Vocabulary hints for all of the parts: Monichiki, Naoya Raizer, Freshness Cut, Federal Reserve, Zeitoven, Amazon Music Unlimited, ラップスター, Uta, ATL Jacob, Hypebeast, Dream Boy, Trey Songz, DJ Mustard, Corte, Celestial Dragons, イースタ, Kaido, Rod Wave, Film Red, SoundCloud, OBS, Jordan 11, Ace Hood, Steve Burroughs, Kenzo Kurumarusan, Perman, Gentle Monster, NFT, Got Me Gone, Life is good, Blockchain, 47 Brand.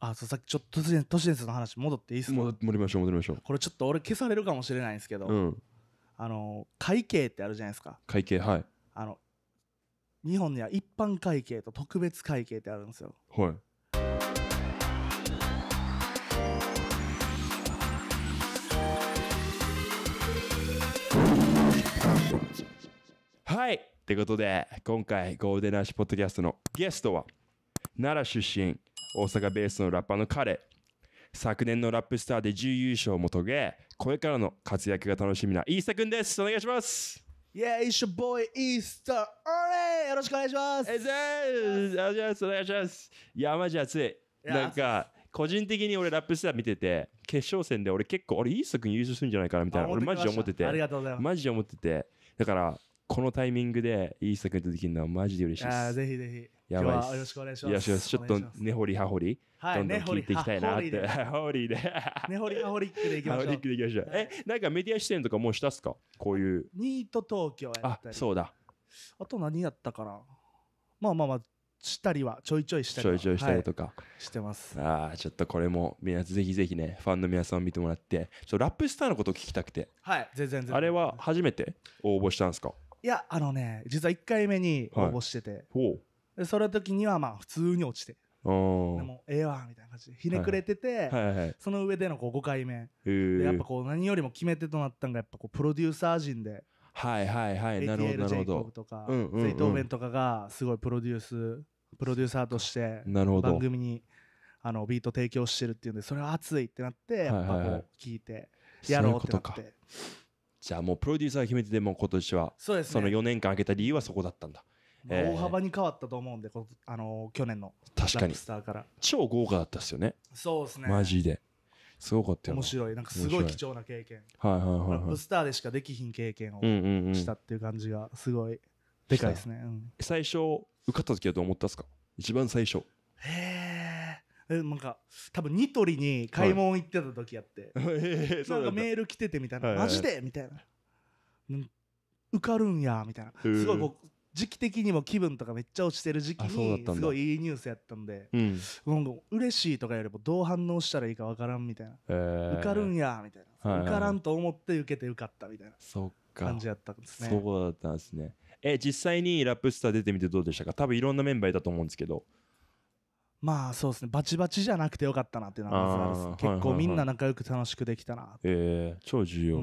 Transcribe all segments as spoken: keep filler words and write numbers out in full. あ、さっきちょっと都市伝説の話戻っていいですか？戻りましょう戻りましょう。これちょっと俺消されるかもしれないんですけど、うん、あの会計ってあるじゃないですか。会計、はい。あの日本には一般会計と特別会計ってあるんですよ。はい。はいということで今回Goldnrush Podcastのゲストは奈良出身大阪ベースのラッパーの彼、昨年のラップスターで準優勝も遂げ、これからの活躍が楽しみなイースタ君です。お願いします。イエーイ、ショボーイイースター、オレよろしくお願いします。お願いします。いやマジ熱い。なんか個人的に俺ラップスター見てて、決勝戦で俺結構俺イースタ君優勝するんじゃないかなみたいな、俺マジで思ってて、ありがとうございます。マジで思ってて、だからこのタイミングでイースタ君とできるのはマジで嬉しいです。あ、ぜひぜひ。やばいっす。よろしくお願いします。ちょっと根掘り葉掘り、どんどん聞いていきたいなって。葉掘りで。根掘り葉掘りでいきましょう。葉掘りでいきましょう。え、なんかメディア出演とかもうしたっすか？こういう。ニート東京やったり。あ、そうだ。あと何やったかな。まあまあまあ、したりは、ちょいちょいしたり。ちょいちょいしたりとか。してます。ああ、ちょっとこれも、皆さんぜひぜひね、ファンの皆さんを見てもらって、ちょっとラップスターのことを聞きたくて。はい、全然全然。あれは初めて応募したんですか？いや、あのね、実はいっかいめに応募してて。ほう。その時にはまあ普通に落ちて、でもええわみたいな感じでひねくれてて、その上でのこうごかいめで、やっぱこう何よりも決め手となったのがやっぱこうプロデューサー陣で、はいはいはい、なるほどなるほど。エーティーエル ジェイコブとかゼイトーベンとかがすごいプロデュースプロデューサーとして番組にあのビート提供してるっていうんで、それは熱いってなって、やっぱこう聞いてやろうってなって。じゃあもうプロデューサー決めて、でも今年はそのよねんかん空けた理由はそこだったんだ。大幅に変わったと思うんで、あの去年のラップスターから超豪華だったっすよね。そうですね、マジですごかったよ。面白い、なんかすごい貴重な経験、ラップスターでしかできひん経験をしたっていう感じがすごいでかいですね。最初受かった時はどう思ったっすか？一番最初。へえ、なんか多分ニトリに買い物行ってた時やって、なんかメール来ててみたいな、マジでみたいな、受かるんやみたいな、すごいこう時期的にも気分とかめっちゃ落ちてる時期にすごいいいニュースやったんで、うれしいとかよりもどう反応したらいいか分からんみたいな、受かるんやみたいな、受からんと思って受けて受かったみたいな感じやったんですね。そうだったんですね。え、実際にラップスター出てみてどうでしたか？多分いろんなメンバーいたと思うんですけど、まあそうですね、バチバチじゃなくてよかったなっていうのは結構みんな仲良く楽しくできたな。ええ、超重要。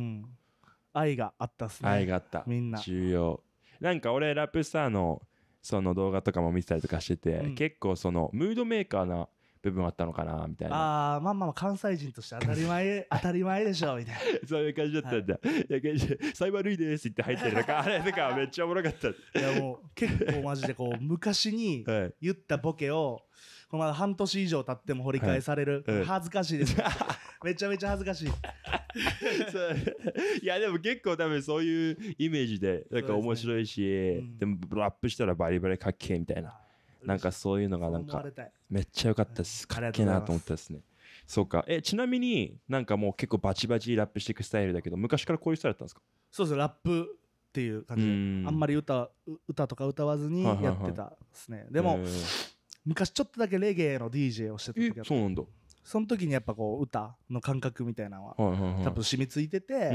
愛があったっすね。愛があった、みんな重要。なんか俺ラップスターのその動画とかも見てたりとかしてて、うん、結構そのムードメーカーな部分あったのかなみたいな。あー、まあまあ関西人として当たり前当たり前でしょみたいなそういう感じだったんだ、はい、サイバールイですって言って入ってるとかあれとかめっちゃおもろかった。いやもう結構マジでこう昔に言ったボケをこのまだ半年以上経っても掘り返される、はい、恥ずかしいですめちゃめちゃ恥ずかしいいやでも結構多分そういうイメージでなんか面白いし、 で,、ねうん、でもラップしたらバリバリかっけえみたいな、なんかそういうのがなんかめっちゃ良かったです、うん、かっけえなと思ったですね。そうか。え、ちなみになんかもう結構バチバチラップしていくスタイルだけど、昔からこういうスタイルだったんですか？そうです、ラップっていう感じで、あんまり 歌, 歌とか歌わずにやってたですね。でも昔ちょっとだけレゲエの ディージェー をしてた時だった。そうなんだ。その時にやっぱこう歌の感覚みたいなのは多分染みついてて、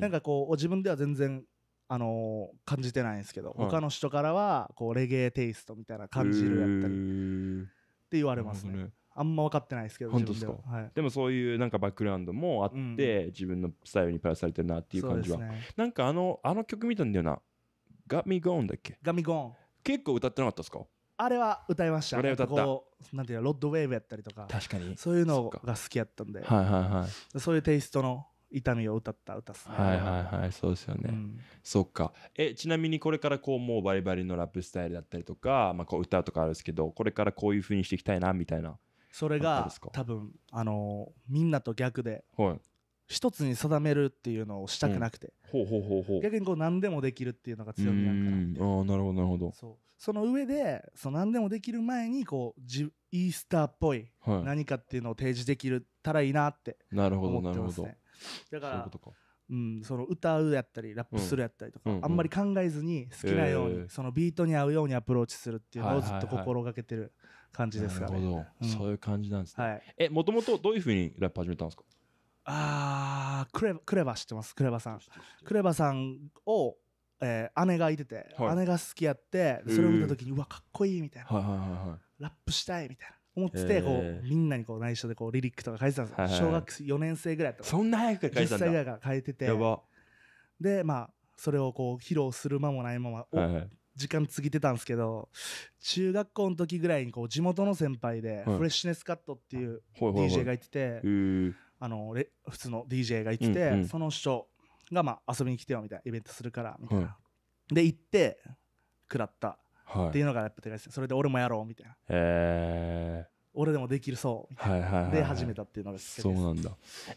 なんかこう自分では全然あの感じてないんですけど、他の人からはこうレゲエテイストみたいな感じるやったりって言われますね。あんま分かってないですけど自分では。でもそういうなんかバックグラウンドもあって自分のスタイルにプラスされてるなっていう感じは。なんかあのあの曲見たんだよな、Got Me Goneだっけ？Got Me Gone。結構歌ってなかったですか？あれは歌いました。あれ歌った。なんていうの、ロッドウェーブやったりとか、確かにそういうのが好きやったんで、はいはいはい、そういうテイストの痛みを歌った歌っすね。はいはいはい、そうですよね。うん、そっか。え、ちなみにこれからこうもうバリバリのラップスタイルだったりとか、まあこう歌とかあるんですけど、これからこういう風にしていきたいなみたいな。それが多分あのー、みんなと逆で、はい、一つに定めるっていうのをしたくなくて、逆にこう何でもできるっていうのが強みなんかな。ああ、なるほどなるほど。そう。その上でその何でもできる前にこうじイースターっぽい何かっていうのを提示できたらいいなって思ってますね。だから歌うやったりラップするやったりとか、あんまり考えずに好きなようにそのビートに合うようにアプローチするっていうのをずっと心がけてる感じですかね。なるほど、うん、そういう感じなんですね。はい、え、もともとどういうふうにラップ始めたんですか？あー、クレ、クレバ知ってます？クレバさん。クレバさんを、えー、姉がいてて、はい、姉が好きやって、それを見たときに、うわ、かっこいいみたいな、はいはいはい、ラップしたいみたいな。思ってて、こう、みんなにこう内緒でこうリリックとか書いてたんですよ。はいはい、小学よねん生ぐらいだった。そんな早く書いてたんだ。じゅっさいぐらいから書いてて。やば。で、まあ、それをこう、披露する間もないまま、はいはい、時間過ぎてたんですけど、中学校の時ぐらいにこう、地元の先輩で、はい、フレッシュネスカットっていう ディージェー がいてて、あの、普通の ディージェー がいてて、うんうん、その人が、まあ、遊びに来てよみたいな、イベントするから、みたいな。はい、で、行って、食らった。はい、っていうのがやっぱ手がいです。それで俺もやろうみたいな、えー、俺でもできるそう、はいはいはい、で始めたっていうのがです。そうなんだ。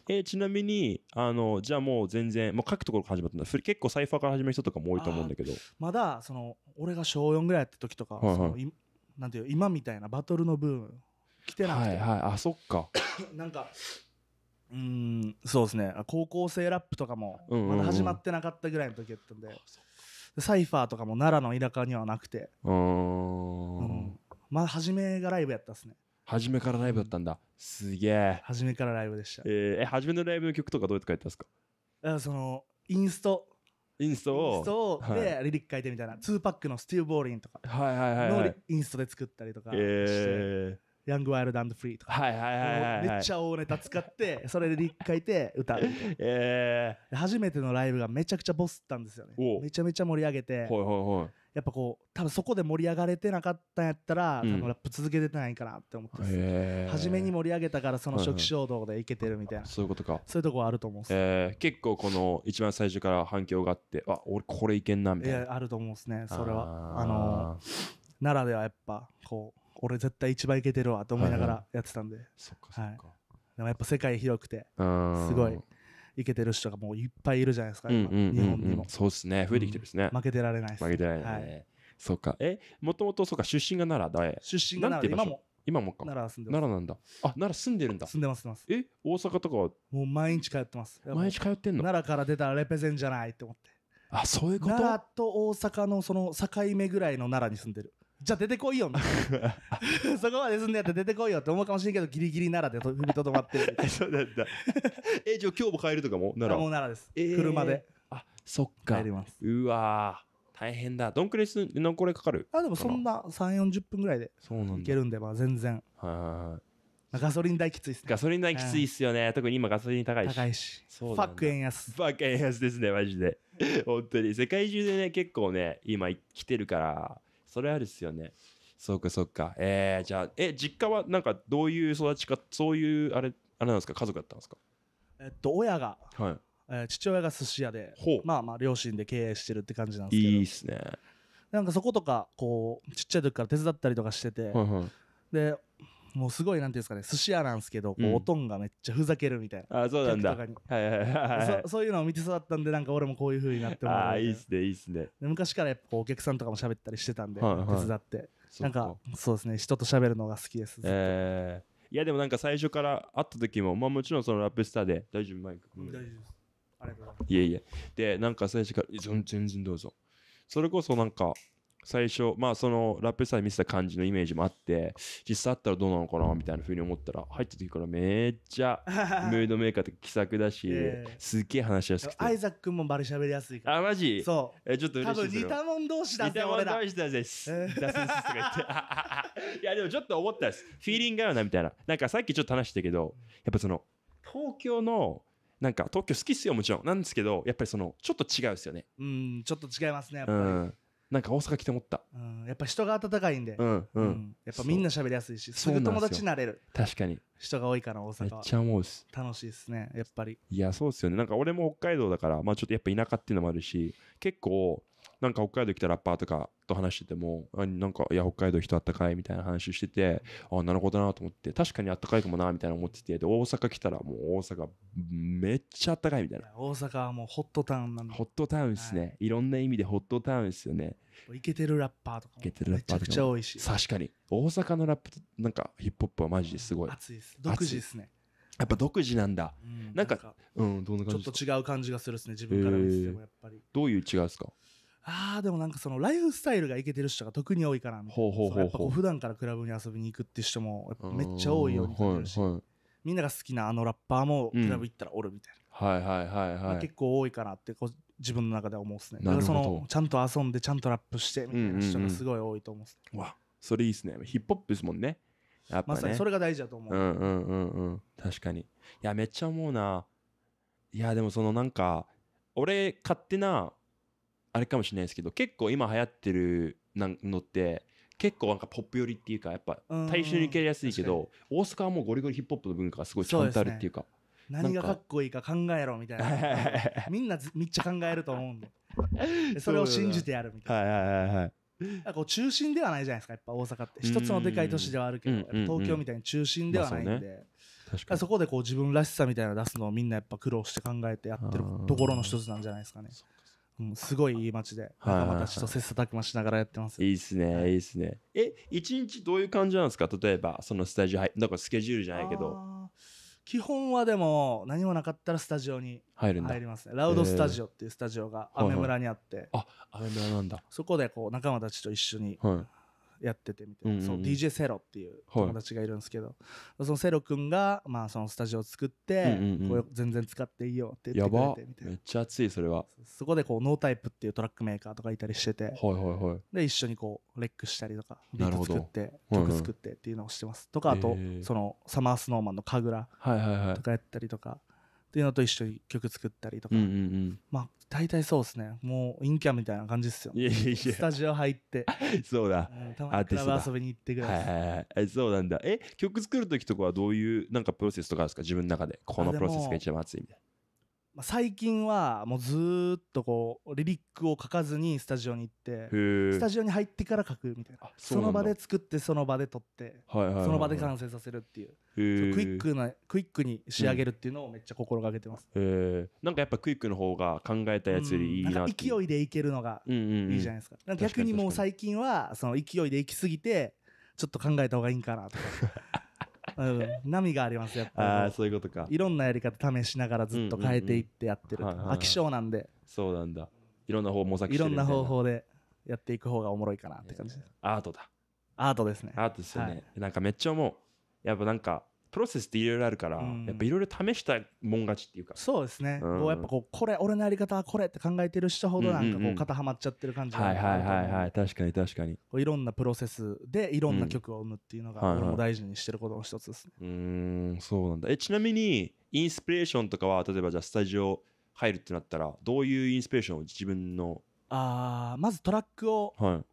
えー、ちなみにあのじゃあもう全然もう書くところから始まったんだ。それ結構サイファーから始める人とかも多いと思うんだけど、まだその俺が小よんぐらいやった時とか、はいはい、そのいなんていう今みたいなバトルのブーム来てなくて、はいはい、あそっかなんかうーんそうですね、高校生ラップとかもまだ始まってなかったぐらいの時やったんで、うんうんうん、サイファーとかも奈良の田舎にはなくて、うん、まあ初めがライブやったっすね。初めからライブだったんだ。すげえ。初めからライブでした。えー、初めのライブの曲とかどうやって書いてたんですか？あ、そのインストインストをインストで、はい、リリック書いてみたいな。ツーパックのスティーブ・ボーリンとかのインストで作ったりとかして、えー、ヤング・ワイルド・アンド・フリーとか、はいはいはいはい、めっちゃ大ネタ使ってそれでリリック書いて歌うみたいな、えー、初めてのライブがめちゃくちゃボスったんですよね。めちゃめちゃ盛り上げて、はいはいはい、やっぱこう多分そこで盛り上がれてなかったんやったら、うん、多分ラップ続けてないかなって思ってます、えー、初めに盛り上げたからその初期衝動でいけてるみたいな、はいはい、そういうことか。そういうとこはあると思うんです、えー、結構この一番最初から反響があって、あ、俺これいけんなみたいな、いやあると思うんですね。それはあ、あの奈良ではやっぱこう俺絶対一番いけてるわと思いながらやってたんで、はいはい、そっかそっか、はい、でもやっぱ世界広くてすごいいけてる人がもういっぱいいるじゃないですか、うんうんうんうん、日本にもそうですね、増えてきてるですね、うん、負けてられないです、負けてられない、ね、はい、そっか。え、もともとそうか出身が奈良だ。出身が奈良で今も今もか奈良住んでます。奈良なんだ。あ、奈良住んでるんだ。住んでます住んでます。え、大阪とかはもう毎日通ってます。毎日通ってんの？奈良から出たらレペゼンじゃないって思って。あ、そういうこと。奈良と大阪のその境目ぐらいの奈良に住んでる。じゃあ出てこいよそこまで住んでやって出てこいよって思うかもしれんけど、ギリギリ奈良で踏みとどまってるそうなんだ。え、じゃあ今日も帰るとかも奈良？もう奈良です、えー、車で。あ、そっか、帰ります。うわー、大変だ。どんくらいす何個かかる？あ、でもそんなさんじゅうよんじゅっぷんぐらいで行けるんで、まあ全然。はいはいはい。ガソリン代きついっすね。ガソリン代きついっすよね、うん、特に今ガソリン高いし高いし、そうだ、ファック円安ファック円安ですね、マジで本当に世界中でね結構ね今来てるから、それあるっすよね。そうかそうか。えー、じゃあ、え、実家はなんかどういう育ちか、そういうあれあれなんですか、家族だったんですか？えっと親が、はい、えー、父親が寿司屋で、まあまあ両親で経営してるって感じなんですけど、いいっすね。なんかそことかこうちっちゃい時から手伝ったりとかしてて、はいはい、でもうすごいなんていうんですかね、寿司屋なんですけど、うん、こうおとんがめっちゃふざけるみたいな。あ、そうなんだ。はいはいはい、はい、そ, そういうのを見て育ったんで、なんか俺もこういう風になってもらう。あ、いいっすねいいっすね。昔からやっぱこうお客さんとかも喋ったりしてたんで、はいはい、手伝ってなんかそうですね、人と喋るのが好きです。えー、いやでもなんか最初から会った時も、まあもちろんそのラップスターで大丈夫マイク。大丈夫です。ありがとうございます。いえいえ。でなんか最初から全然どうぞ。それこそなんか。最初、まあそのラップスタイル見せた感じのイメージもあって、実際あったらどうなのかなみたいな風に思ったら、入った時からめっちゃムードメーカーとか気さくだし、えー、すっげえ話しやすくて、アイザック君もバリ喋りやすいから。あ、マジ？そう。え、ちょっと嬉しいですよ。多分似たもん同士だぜ俺ら。似たもん同士だぜ。出すとか言って。いやでもちょっと思ったです。フィーリングあるなみたいな。なんかさっきちょっと話したけど、やっぱその東京のなんか東京好きっすよもちろんなんですけど、やっぱりそのちょっと違うっすよね。うん、ちょっと違いますねやっぱり。うん、なんか大阪来て思った、うん、やっぱ人が温かいんで、うんうんうん、やっぱみんな喋りやすいし、すぐ友達になれる。確かに人が多いから大阪はめっちゃ思うし、楽しいですねやっぱり。いやそうですよね。なんか俺も北海道だから、まあ、ちょっとやっぱ田舎っていうのもあるし、結構なんか北海道来たラッパーとかと話してても、なんかいや北海道人あったかいみたいな話してて、あ、なるほどなと思って、確かにあったかいかもなみたいな思ってて、で大阪来たらもう大阪めっちゃあったかいみたいな。大阪はもうホットタウンなんで。ホットタウンですね、はい、いろんな意味でホットタウンですよね。イケてるラッパーとかもめちゃくちゃ多いし、確かに大阪のラップなんかヒップホップはマジですごい熱いです。独自ですねやっぱ。独自なんだ、うん、なんか、うん、どんな感じですか？ちょっと違う感じがするですね自分から見せても。やっぱりどういう違うですか？あーでもなんかそのライフスタイルがイケてる人が特に多いかなみたいな、やっぱこう普段からクラブに遊びに行くって人もやっぱめっちゃ多いように感じるし、はいはい、みんなが好きなあのラッパーもクラブ行ったらおるみたいな、うん、はいはいはいはい、まあ、結構多いかなってこう自分の中では思うっすね。だからそのちゃんと遊んでちゃんとラップしてみたいな人がすごい多いと思うっすね、うんうんうん、わそれいいっすね。ヒップホップですもんねやっぱね。まさにそれが大事だと思う。うんうんうんうん確かに。いやめっちゃ思うな。いやでもそのなんか俺勝手なあれかもしれないですけど、結構今流行ってるのって結構なんかポップ寄りっていうか、やっぱ大衆に受けやすいけど、大阪はもうゴリゴリヒップホップの文化がすごいちゃんとあるっていうか、何がかっこいいか考えろみたいなみんなめっちゃ考えると思うんでそれを信じてやるみたいな。はいはいはい、こう中心ではないじゃないですか、やっぱ大阪って一つのでかい都市ではあるけど、東京みたいに中心ではないんで、そこでこう自分らしさみたいなの出すのをみんなやっぱ苦労して考えてやってるところの一つなんじゃないですかね。うん、すごいいい街で仲間たちと切磋琢磨しながらやってます。いいっすねいいっすね。え一日どういう感じなんですか、例えばそのスタジオ入だからスケジュールじゃないけど、基本はでも何もなかったらスタジオに入りますね。ラウドスタジオっていうスタジオがアメ村にあって、はいはい、あアメ村なんだ。そこでこう仲間たちと一緒にやっててみたいな、はい、その ディージェー セロっていう友達がいるんですけど、はい、そのセロくんがまあそのスタジオを作ってこれ全然使っていいよって言ってくれてみたいな。やばめっちゃ熱いそれは。そこでこうノータイプっていうトラックメーカーとかいたりしてて、はいはいはい、で一緒にこうレックしたりとかビート作って曲作ってっていうのをしてます、はいはい、とかあとそのサマースノーマンの神楽とかやったりとか、はいはいはい、っていうのと一緒に曲作ったりとか、うんうんうん、まあ大体そうですね。もうインキャンみたいな感じですよ。いやいやスタジオ入ってそうだ、うん、たまにクラブ遊びに行ってください。はいはいはい、そうなんだ。え曲作る時とかはどういうなんかプロセスとかあるんですか、自分の中でこのプロセスが一番熱いみたいな。まあ、最近はもうずっとこうリリックを書かずにスタジオに行ってスタジオに入ってから書くみたいな、その場で作ってその場で撮って、はいはいはいはい、その場で完成させるっていうクイックなクイックに仕上げるっていうのをめっちゃ心がけてます、うん、なんかやっぱクイックの方が考えたやつよりいいなって、うん、なんか勢いでいけるのがいいじゃないですか、うんうんうん、なんか逆にもう最近はその勢いでいきすぎてちょっと考えた方がいいんかなとかうん、波がありますやっぱり。ああそういうことか。いろんなやり方試しながらずっと変えていってやってる、飽き性なんで。そうなんだ、いろんな方模索してるみたいな。いろんな方法でやっていく方がおもろいかなって感じです、えー、アートだアートですねアートですよね、はい、なんかめっちゃ思う、やっぱなんかプロセスっていろいろあるから、うん、やっぱいろいろ試したもん勝ちっていうか。そうですね、うん、こうやっぱこうこれ俺のやり方はこれって考えてる人ほどなんかこう肩はまっちゃってる感じが、うんうんうん、はいはいはいはい確かに確かに。こういろんなプロセスでいろんな曲を生むっていうのが俺も大事にしてることの一つですね、うんはいはい、うーんそうなんだ。えちなみにインスピレーションとかは例えばじゃあスタジオ入るってなったらどういうインスピレーションを自分のあまずトラックを選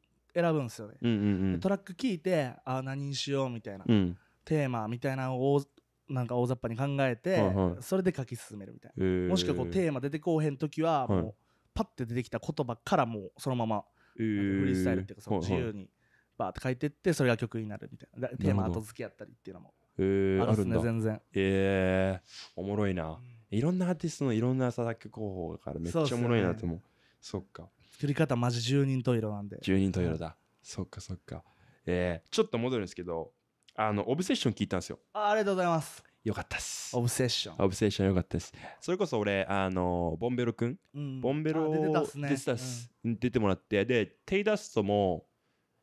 ぶんですよね、はいうんうんうん、トラック聴いてあ何にしようみたいな、うんテーマみたいなのをなんか大雑把に考えて、はいはい、それで書き進めるみたいな、えー、もしくはこうテーマ出てこうへん時はもうパッて出てきた言葉からもうそのままフリースタイルっていうかその自由にバーって書いてってそれが曲になるみたいな、テーマ後付けやったりっていうのもあるっすね、えー、全然。えー、おもろいな、うん、いろんなアーティストのいろんな作曲方法だからめっちゃおもろいなと思う。そっか作り方マジ十人十色なんで。十人十色だ、はい、そっかそっか。えー、ちょっと戻るんですけどあのオブセッション聞いたんですよ。 あ, ありがとうございます。よかったっすオブセッション。オブセッションよかったです。それこそ俺あのボンベロくん、うん、ボンベロ出てたっすね。出てたっす、うん、出てもらってでテイダストも、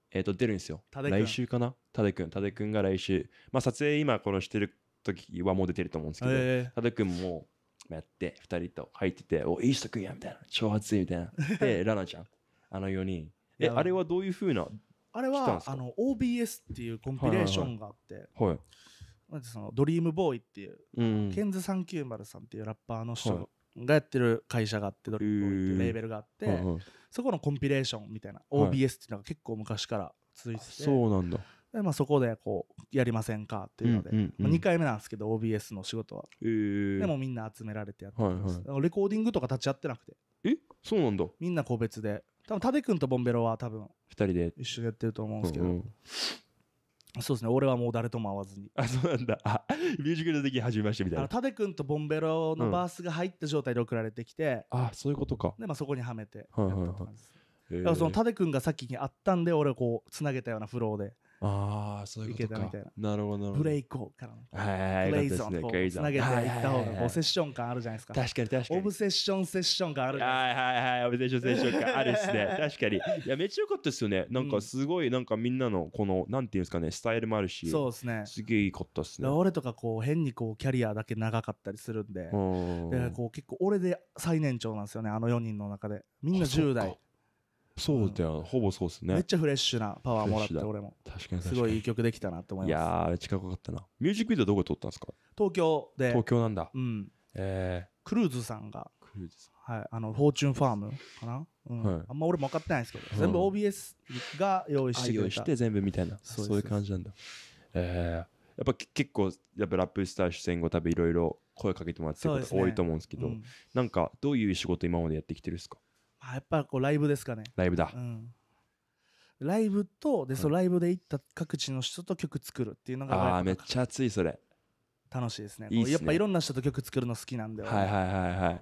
えー、と出るんですよ来週かな。タデくんタデくんが来週、まあ、撮影今このしてる時はもう出てると思うんですけど、えー、タデくんもやってふたりと入ってておいい人くんやみたいな超熱いみたいなでラナちゃんあのよにんえあれはどういう風なあれはあの オービーエス っていうコンピレーションがあって、はいはいはい、なんてそのドリームボーイっていう、うん、ケンズさんきゅうまるさんっていうラッパーの人がやってる会社があって、はい、ドリームボーイっていうレーベルがあって、はいはい、そこのコンピレーションみたいな オービーエス っていうのが結構昔から続いてて、はい、そうなんだ。で、まあ、そこでこうやりませんかっていうので、うんうんうんまあ、にかいめなんですけど オービーエス の仕事は、えー、でもみんな集められてやってます、はいはい、レコーディングとか立ち会ってなくてえそうなんだ。みんな個別で多分タデ君とボンベロは多分ふたりで一緒にやってると思うんですけど、うんうん、そうですね俺はもう誰とも会わずに。あそうなんだ。あミュージックの時始めましたみたいな。タデ君とボンベロのバースが入った状態で送られてきて、うん、あそういうことか。で、まあ、そこにはめてやったって感じです、はいはいはい、だからそのタデ君が先に会ったんで俺をこうつなげたようなフローでああ、そういうことか。いけたみたいな。なるほどなるほど。プレイコーからね。はいはい。プレイゾーンとこう投げていった方がこうセッション感あるじゃないですか。確かに確かに。オブセッションセッション感あるじゃないですか。はいはいはい。オブセッションセッション感あるっすね。確かに。いやめっちゃ良かったですよね。なんかすごいなんかみんなのこのなんていうんですかねスタイルもあるし。そうですね。すげえ良かったっすね。俺とかこう変にこうキャリアだけ長かったりするんで、でこう結構俺で最年長なんですよね。あのよにんの中でみんなじゅうだい。そうだよ、うん、ほぼそうですね。めっちゃフレッシュなパワーもらって、俺も確かに確かにすごいいい曲できたなと思います。いやーめっちゃかっこよかったな。ミュージックビデオどこで撮ったんですか？東京で。東京なんだ。うん、えー、クルーズさんがクルーズさん、はい、あのフォーチュンファームかな、うんはい、あんま俺も分かってないんですけど、うん、全部 オービーエス が用意してくれた、用意して全部みたいな、そうそういう感じなんだ。えーやっぱ結構やっぱラップスター主戦後多分いろいろ声かけてもらってること多いと思うんですけど、す、ねうん、なんかどういう仕事今までやってきてるんですか？まあ、やっぱこうライブですかね。ライブだ、うん、ライブとで、うん、そのライブで行った各地の人と曲作るっていうのが、ああめっちゃ熱い。それ楽しいですね。いいっすね。やっぱいろんな人と曲作るの好きなんで。はいはいはいはい。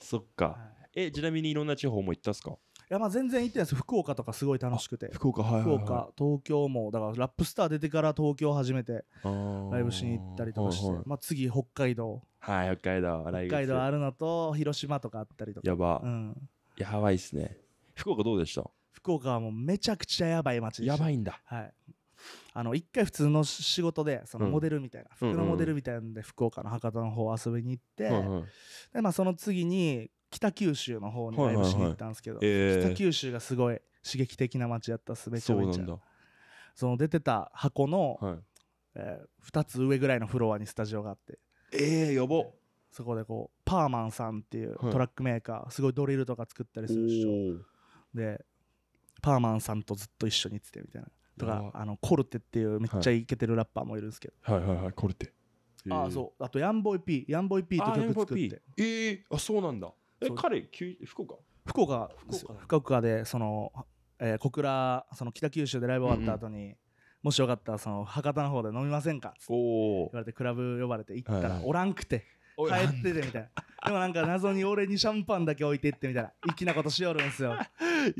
そっか、はい、えちなみにいろんな地方も行ったっすか？いやまあ全然行ってないです。福岡とかすごい楽しくて。福岡、はいはいはい、福岡、東京もだからラップスター出てから東京初めてライブしに行ったりとかして、はいはい、まあ、次北海道、はい北海道、来月北海道あるのと広島とかあったりとか。やば、うん、やばいっすね。福岡どうでした？福岡はもうめちゃくちゃやばい街でした。やばいんだ。はい、あの一回普通の仕事でそのモデルみたいな、うん、服のモデルみたいなんで福岡の博多の方遊びに行って、うんうん、でまあその次に北九州の方にライブしに行ったんですけど、はいはいはい、えー、北九州がすごい刺激的な街やったっす。めちゃめちゃその出てた箱の、はい、えー、ふたつ上ぐらいのフロアにスタジオがあって、えーやばっ。そこでこうパーマンさんっていうトラックメーカー、はい、すごいドリルとか作ったりするっしょ。でパーマンさんとずっと一緒に行っててみたいなとか、あのコルテっていうめっちゃイケてるラッパーもいるんですけど、はい、はいはいはい、コルテ、えー、あそうあとヤンボイ P ヤンボイ P と曲作って、えーあそうなんだ。え彼福岡福岡福岡福岡でその、えー、小倉その北九州でライブ終わった後に、うんうん、もしよかったらその博多の方で飲みませんかって言われてクラブ呼ばれて行ったら、はい、おらんくて帰っててみたいな。でもなんか謎に俺にシャンパンだけ置いてってみたいな粋なことしよるんすよ。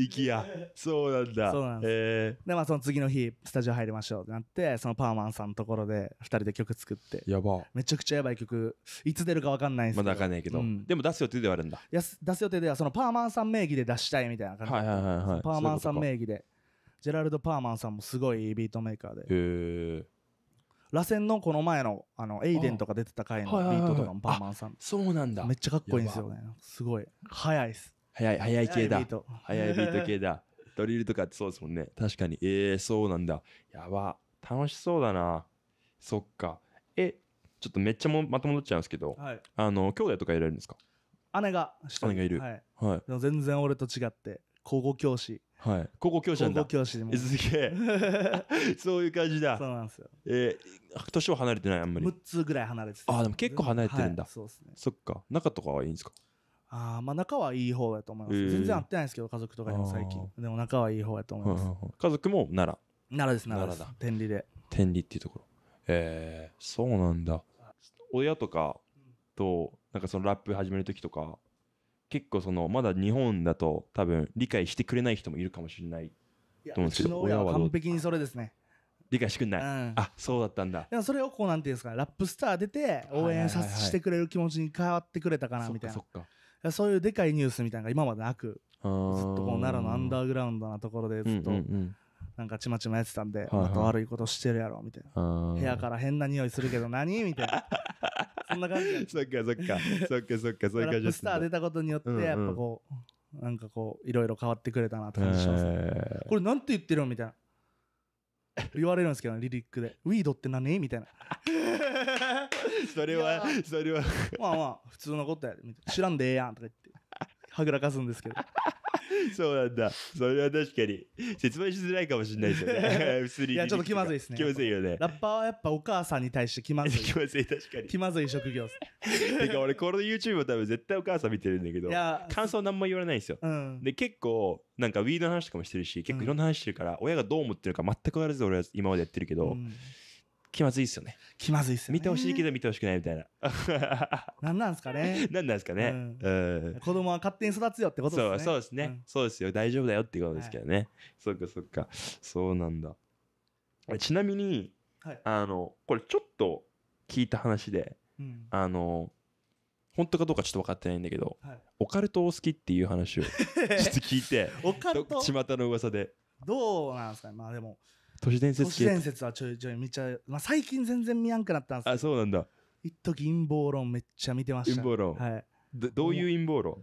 粋や。そうなんだ。そうなんです、えー、でまあその次の日スタジオ入りましょうってなって、そのパーマンさんのところでふたりで曲作って、やばめちゃくちゃやばい曲、いつ出るか分かんないんですけど、まだ分かんないけど、うん、でも出す予定ではあるんだ。やす出す予定ではそのパーマンさん名義で出したいみたいな感じ、はいはいはいはい、パーマンさん名義で。ジェラルド・パーマンさんもすごいビートメーカーで、へー、螺旋のこの前 の, あのエイデンとか出てた回のビートとかもパーマンさん、はいはいはいはい、そうなんだ。めっちゃかっこいいんですよね。すごい速いです。速い速い系だ。速いビート系だ。ドリルとかってそうですもんね。確かに。えー、そうなんだ。やば、楽しそうだな。そっか。えちょっとめっちゃもまた戻っちゃうんですけど、はい、あの兄弟とかいられるんですか？姉が姉がいる、はいはい、でも全然俺と違って高校教師、はい、高校教師なんだ。高校教師でもすげえそういう感じだ。そうなんですよ。えー、年は離れてないあんまり。むっつぐらい離れてた。あでも結構離れてるんだ、はい、そうですね。そっか。仲とかはいいんですか？あまあ仲はいい方だと思います、えー、全然会ってないんですけど家族とかにも最近。でも仲はいい方だと思います、ははは。家族も奈良奈良です。奈良だ。天理で。天理っていうところ。えー、そうなんだ。親とかとなんかそのラップ始める時とか結構そのまだ日本だと多分理解してくれない人もいるかもしれないと思うんですけど、親は完璧にそれですね。理解してくれない、うん、あそうだったんだ。でもそれをこうなんていうんですか、ラップスター出て応援さしてくれる気持ちに変わってくれたかなみたいな、はいはいはい、そっかそっか。そういうでかいニュースみたいなのが今までなく、ずっとこう奈良のアンダーグラウンドなところでずっとなんかちまちまやってたんで、また悪いことしてるやろみたいな、部屋から変な匂いするけど何みたいなそんな感じ。そっかそっかそっかそっかそういう感じですね。ラップスター出たことによってやっぱこう、うんうん、なんかこういろいろ変わってくれたなって感じしますね、えー、これなんて言ってるのみたいな言われるんですけど、ね、リリックでウィードって何みたいなそれはそれはまあまあ普通のことやで知らんでええやんとか言ってはぐらかすんですけどそうなんだ。それは確かに説明しづらいかもしれないですよねいやちょっと気まずいですね。気まずいよね。ラッパーはやっぱお母さんに対して気まずい気まずい。確かに気まずい職業ですてか俺この YouTube も多分絶対お母さん見てるんだけど、感想何も言われないんですよ、うん、で結構なんかウィードの話とかもしてるし、結構いろんな話してるから、うん、親がどう思ってるか全く分からず俺は今までやってるけど、うん、気まずいっすよね。気まずいっすよね。見てほしいけど見てほしくないみたいななんなんすかねなんなんすかね、うんうん、子供は勝手に育つよってことですね。そう、そうですね、うん、そうですよ。大丈夫だよっていうことですけどね、はい、そっかそっかそうなんだ。ちなみに、はい、あのこれちょっと聞いた話で、うん、あの本当かどうかちょっと分かってないんだけど、はい、オカルトお好きっていう話をちょっと聞いてオカルト巷の噂でどうなんですかね。まあでも都市伝説系、都市伝説はちょいちょい見ちゃう、まあ、最近全然見やんくなったんですけど。あ、そうなんだ。一時陰謀論めっちゃ見てました。陰謀論、はい、ど, どういう陰謀論。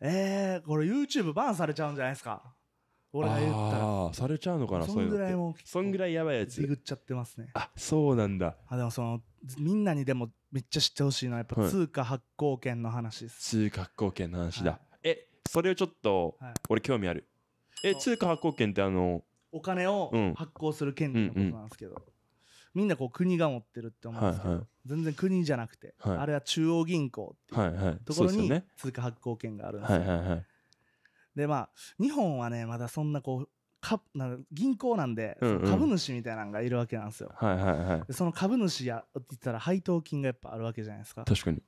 えー、これ YouTube バンされちゃうんじゃないですか。俺が言ったらあされちゃうのかな。そんぐらいもそんぐらいやばいやつディグっちゃってますね。あ、そうなんだ。あでもそのみんなにでもめっちゃ知ってほしいのはやっぱ通貨発行権の話です、はい、通貨発行権の話だ、はい、えそれをちょっと、はい、俺興味ある。え通貨発行権ってあのお金を発行する権利のことなんですけど、うんうんうん、みんなこう国が持ってるって思うんですけど、はいはい、全然国じゃなくて、はい、あれは中央銀行っていうところに通貨発行権があるんですよ、はいはいはい。でまあ日本はねまだそんなこうかなん銀行なんで、うんうん、株主みたいなのがいるわけなんですよ、はいはいはい、でその株主やって言ったら配当金がやっぱあるわけじゃないですか。確かに。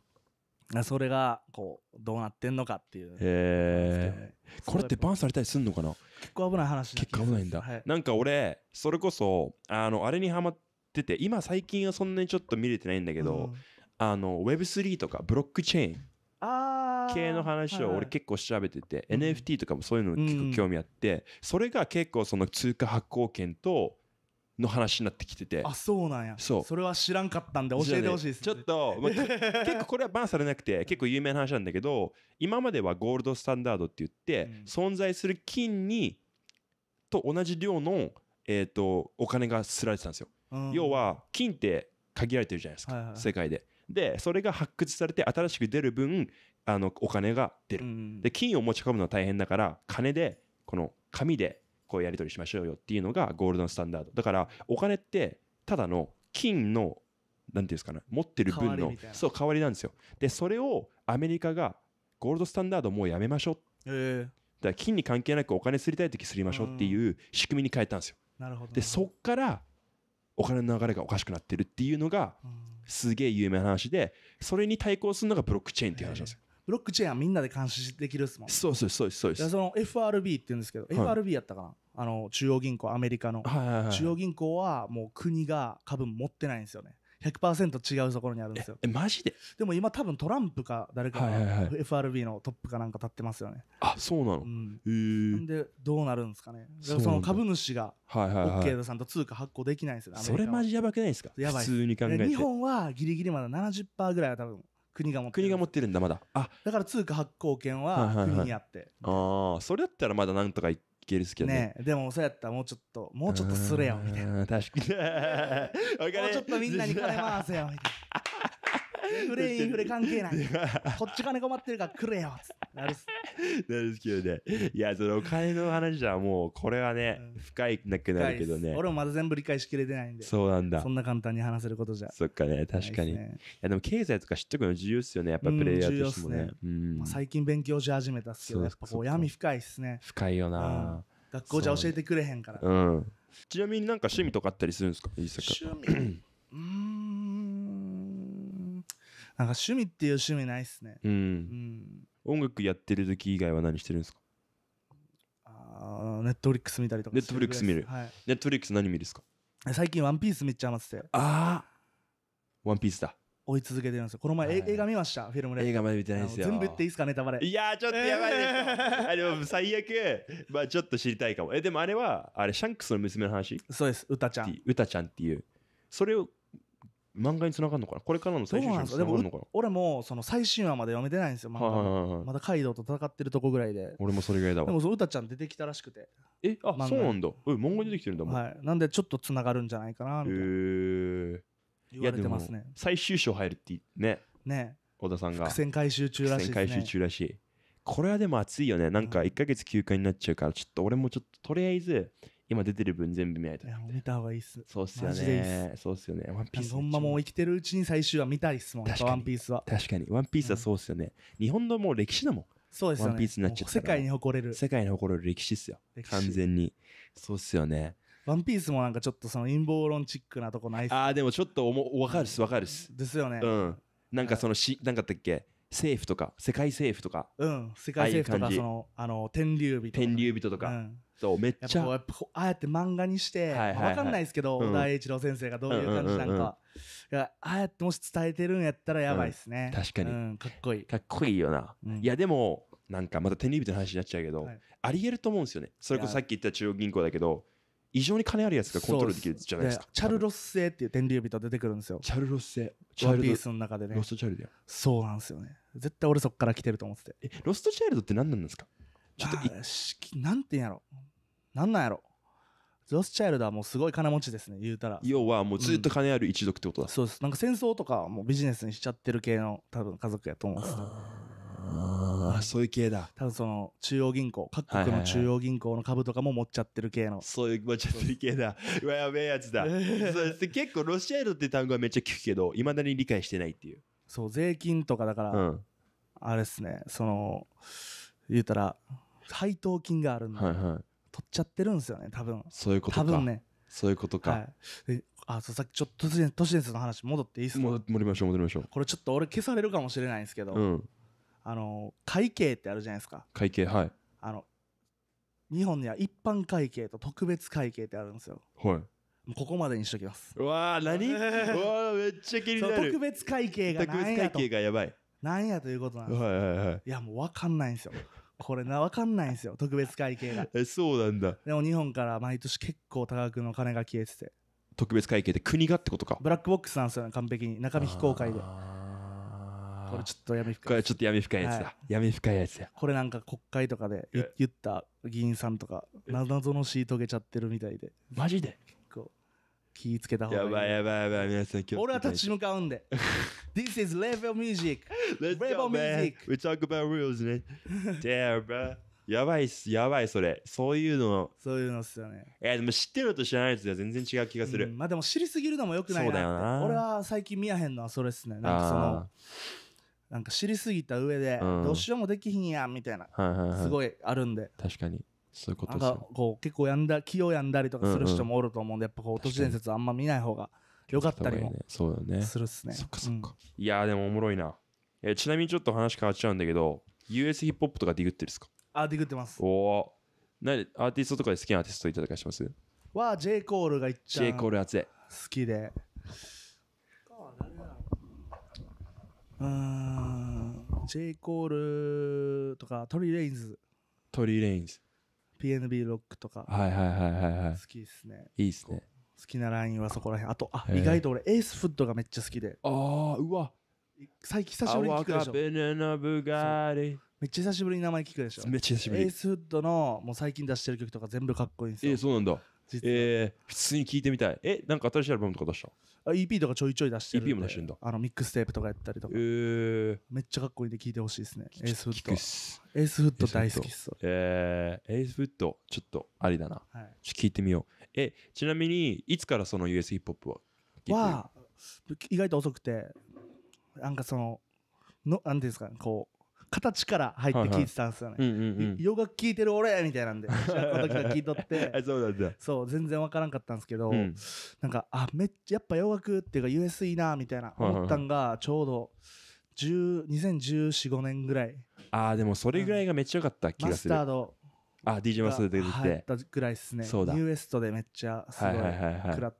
それがこうどうなってんのかっていう、ねえー、これってバンされたりすんのかな。結構危ない話な結構危ないんだ、はい、なんか俺それこそ あのあれにハマってて今最近はそんなにちょっと見れてないんだけど、うん、あの ウェブスリー とかブロックチェーン系の話を俺結構調べてて、はい、エヌエフティー とかもそういうの結構興味あって、うん、それが結構その通貨発行権との話になってきてて。あ、そうなんや。 そう、それは知らんかったんで教えてほしいです、ね、ちょっと、まあ、結構これはバンされなくて結構有名な話なんだけど今まではゴールドスタンダードって言って、うん、存在する金にと同じ量の、えーと、お金が刷られてたんですよ、うん、要は金って限られてるじゃないですか、はいはい、世界で。でそれが発掘されて新しく出る分あのお金が出る、うん、で金を持ち運ぶのは大変だから金でこの紙でこうやり取りしましょうよっていうのがゴールドのスタンダードだからお金ってただの金のなんていうんですかね持ってる分のそう代わりなんですよ。でそれをアメリカがゴールドスタンダードもうやめましょう、えー、だから金に関係なくお金すりたい時すりましょうっていう仕組みに変えたんですよ。なるほど。でそっからお金の流れがおかしくなってるっていうのがすげえ有名な話でそれに対抗するのがブロックチェーンっていう話なんですよ、えーブロックチェーンはみんなで監視できるっすもん。そうそうそうそうです。その エフアールビー って言うんですけど、はい、エフアールビー やったかなあの中央銀行アメリカの、はいはいはい、中央銀行はもう国が株持ってないんですよね。 ひゃくパーセント 違うところにあるんですよ。ええマジで。でも今多分トランプか誰かが、はいはいはい、エフアールビー のトップかなんか立ってますよね。あそうなの、うん、へーでどうなるんですかね。その株主が OK さんと通貨発行できないんですよ、はいはいはい、それマジやばくないですか。やばい。普通に考えて日本はギリギリまだ ななじゅっパーセント ぐらいは多分国が持ってる。国が持ってるんだまだ。あだから通貨発行権は国にあって、はいはいはい、ああそれだったらまだなんとかいけるっすけど ね, ねでもそうやったらもうちょっともうちょっとすれよみたいな。確かにもうちょっとみんなに金回せよみたいなインフレインフレ関係ないこっち金困ってるからくれよってなるっすなるっすけどね。いやそのお金の話はもうこれはね、うん、深いなくなるけどね。俺もまだ全部理解しきれてないんで。そうなんだ。そんな簡単に話せることじゃ。そっかね確かに、ね、いやでも経済とか知っとくの重要っすよねやっぱプレイヤーとしてもね、うんうんまあ、最近勉強し始めたっすけどやっぱこう闇深いっすね。深いよな、うん、学校じゃ教えてくれへんから、うん、ちなみになんか趣味とかあったりするんですか。趣味うーんなんか趣味っていう趣味ないっすね、うんうん音楽やってる時以外は何してるんですか。あネットフリックス見たりとか。ネットフリックス見る、はい、ネットフリックス何見るですか。最近ワンピースめっちゃ余ってて。ああワンピースだ。追い続けてるんですよこの前、はい、映画見ました。フィルムレッド。映画まで見てないですよ。全部言っていいですかネタバレ。いやちょっとやばいでしょあれ最悪まあちょっと知りたいかも。えでもあれはあれシャンクスの娘の話。そうですウタちゃん。ウタちゃんっていうそれを漫画に繋がるのかなこれからの最終章繋がるのかな。俺もその最新話まで読めてないんですよ漫画、はいはいはいはい、まだカイドウと戦ってるとこぐらいで。俺もそれぐらいだわ。でもそうウタちゃん出てきたらしくて。えあそうなんだ。え漫画出てきてるんだもん、はい、なんでちょっと繋がるんじゃないかなみたいな、えー、言われてますね。最終章入るってねね小田さんが伏線回収中らしいですね。伏線回収中らしい。これはでも熱いよね。なんかいっかげつ休暇になっちゃうからちょっと俺もちょっととりあえず今出てる分全部見ないと。いや見た方がいいっす。そうっすよね。そうっすよね。ワンピースほんまもう生きてるうちに最終話見たいっすもん。ワンピースは確かにワンピースはそうっすよね、うん、日本のもう歴史だもん。そうですよね。ワンピースになっちゃったら世界に誇れる世界に誇れる歴史っすよ完全に。そうっすよね。ワンピースもなんかちょっとその陰謀論チックなとこないっす。あーでもちょっとおも分かるっす分かるっすですよね。うんなんかそのし、はい、なんかだっけ政府とか世界政府とか、うん、世界政府とか、そのあの天竜人とか天竜人とか、うん、そうめっちゃやっぱああやって漫画にして、はいはいはい、まあ、分かんないですけど、うん、小田栄一郎先生がどういう感じなんか、うんうんうんうん、いやああやってもし伝えてるんやったらやばいですね、うん、確かに、うん、かっこいいかっこいいよな、うん、いやでもなんかまた天竜人の話になっちゃうけど、はい、ありえると思うんですよね。それこそさっき言った中央銀行だけど異常に金あるやつがコントロールできるじゃないですか。でチャルロス製っていう天竜人出てくるんですよ。チャルロス製、チャルロスワンピースの中でね、ロストチャイルドや。そうなんですよね。絶対俺そっから来てると思ってて。えロストチャイルドって何なんですか。ちょっとなんて言うんやろ、なんなんやろ。ロストチャイルドはもうすごい金持ちですね、言うたら。要はもうずっと金ある一族ってことだ、うん、そうです。なんか戦争とかはもうビジネスにしちゃってる系の多分家族やと思うんです。ああ、そういう系だ。多分その中央銀行、各国の中央銀行の株とかも持っちゃってる系の、はいはいはい、そういう持っちゃってる系だ。うわやべえやつだ。そ結構ロシアイドって単語はめっちゃ聞くけどいまだに理解してないっていう。そう税金とかだから、うん、あれですね、その言うたら配当金があるんで、はいはい、取っちゃってるんですよね多分。そういうことか多分ね。そういうことか、はい、あそうさっきちょっと都市伝説の話戻っていいですか。戻りましょう戻りましょう。これちょっと俺消されるかもしれないんですけど、うん、あの会計ってあるじゃないですか。会計、はい、あの日本には一般会計と特別会計ってあるんですよ。はい、ここまでにしときます。うわー何うわーめっちゃ気になる。特別会計が何やと、特別会計がやばい、何やということなんですよ。はいはいはい。いやもう分かんないんですよこれな、分かんないんですよ特別会計がえそうなんだ。でも日本から毎年結構多額の金が消えてて、特別会計って国がってことか。ブラックボックスなんですよね完璧に、中身非公開で。これちょっと闇深い、これちょっと闇深いやつだ、はい、闇深いやつや。これなんか国会とかで言った議員さんとか謎のしい遂げちゃってるみたいで、マジでこう気ぃつけた方がいい。やばいやばいやばい、皆さん俺は立ち向かうんでThis is Rebel Music Rebel Music We talk about rules ねDamn bro やばいっす、やばいそれ。そういうのそういうのっすよね。いやでも知ってるのと知らないやつでは全然違う気がする、うん、まあでも知りすぎるのも良くないなって。そうだよな。俺は最近見やへんのはそれっすね。なんかそのなんか知りすぎた上でどうしようもできひんやんみたいな、うん、すごいあるんで。確かにそういうことですよ。なんかこう結構やんだ気をやんだりとかする人もおると思うんで、やっぱこう都市伝説あんま見ない方が良かったりもするっすね。そっかそっか、うん、いやーでもおもろいな。えちなみにちょっと話変わっちゃうんだけど ユーエス ヒップホップとかディグってるっすか。あディグってます。おー、アーティストとかで好きなアーティストいただかしますは J コールがいっちゃ J コール熱い好きでうーん J コールとかトリーレインズトリーレインズ ピーエヌビー ロックとか、はいはいはいはい、はい、好きですね。いいですね。好きなラインはそこら辺。あとあ意外と俺エースフッドがめっちゃ好きで。ああうわ最近久しぶりに聞くでしょ。めっちゃ久しぶりに名前聞くでしょ。めっちゃ久しぶり。エースフッドのもう最近出してる曲とか全部かっこいいんですよ。えー、そうなんだ。えー、普通に聴いてみたい。えなんか新しいアルバムとか出した？あ イーピー とかちょいちょい出してる。 イーピー も出してるんだ。あのミックステープとかやったりとか、えー、めっちゃかっこいいんで聴いてほしいですね。エースフッド、エースフッド大好きっす。えー、エースフッドちょっとありだな、はい、ちょっと聴いてみよう。えちなみにいつからその ユーエス ヒップホップはは意外と遅くて、なんかそののなんていうんですかね、こう形から入って聞いてたんですよね、はいはい、うんうんうん、洋楽聴いてる俺みたいなんで小学校の時から聴いとってそうなんだ。そう全然分からんかったんですけど、うん、なんかあめっちゃやっぱ洋楽っていうか ユーエス いいなみたいな思ったんがちょうどにせんじゅうよん、ごねんぐらい。ああでもそれぐらいがめっちゃ良かった気がする、うん、マスタードあ ディージェー マスタード出て入ったぐらいですね。そうだニューエストでめっちゃすごい食らったっす、はいはいはいはい、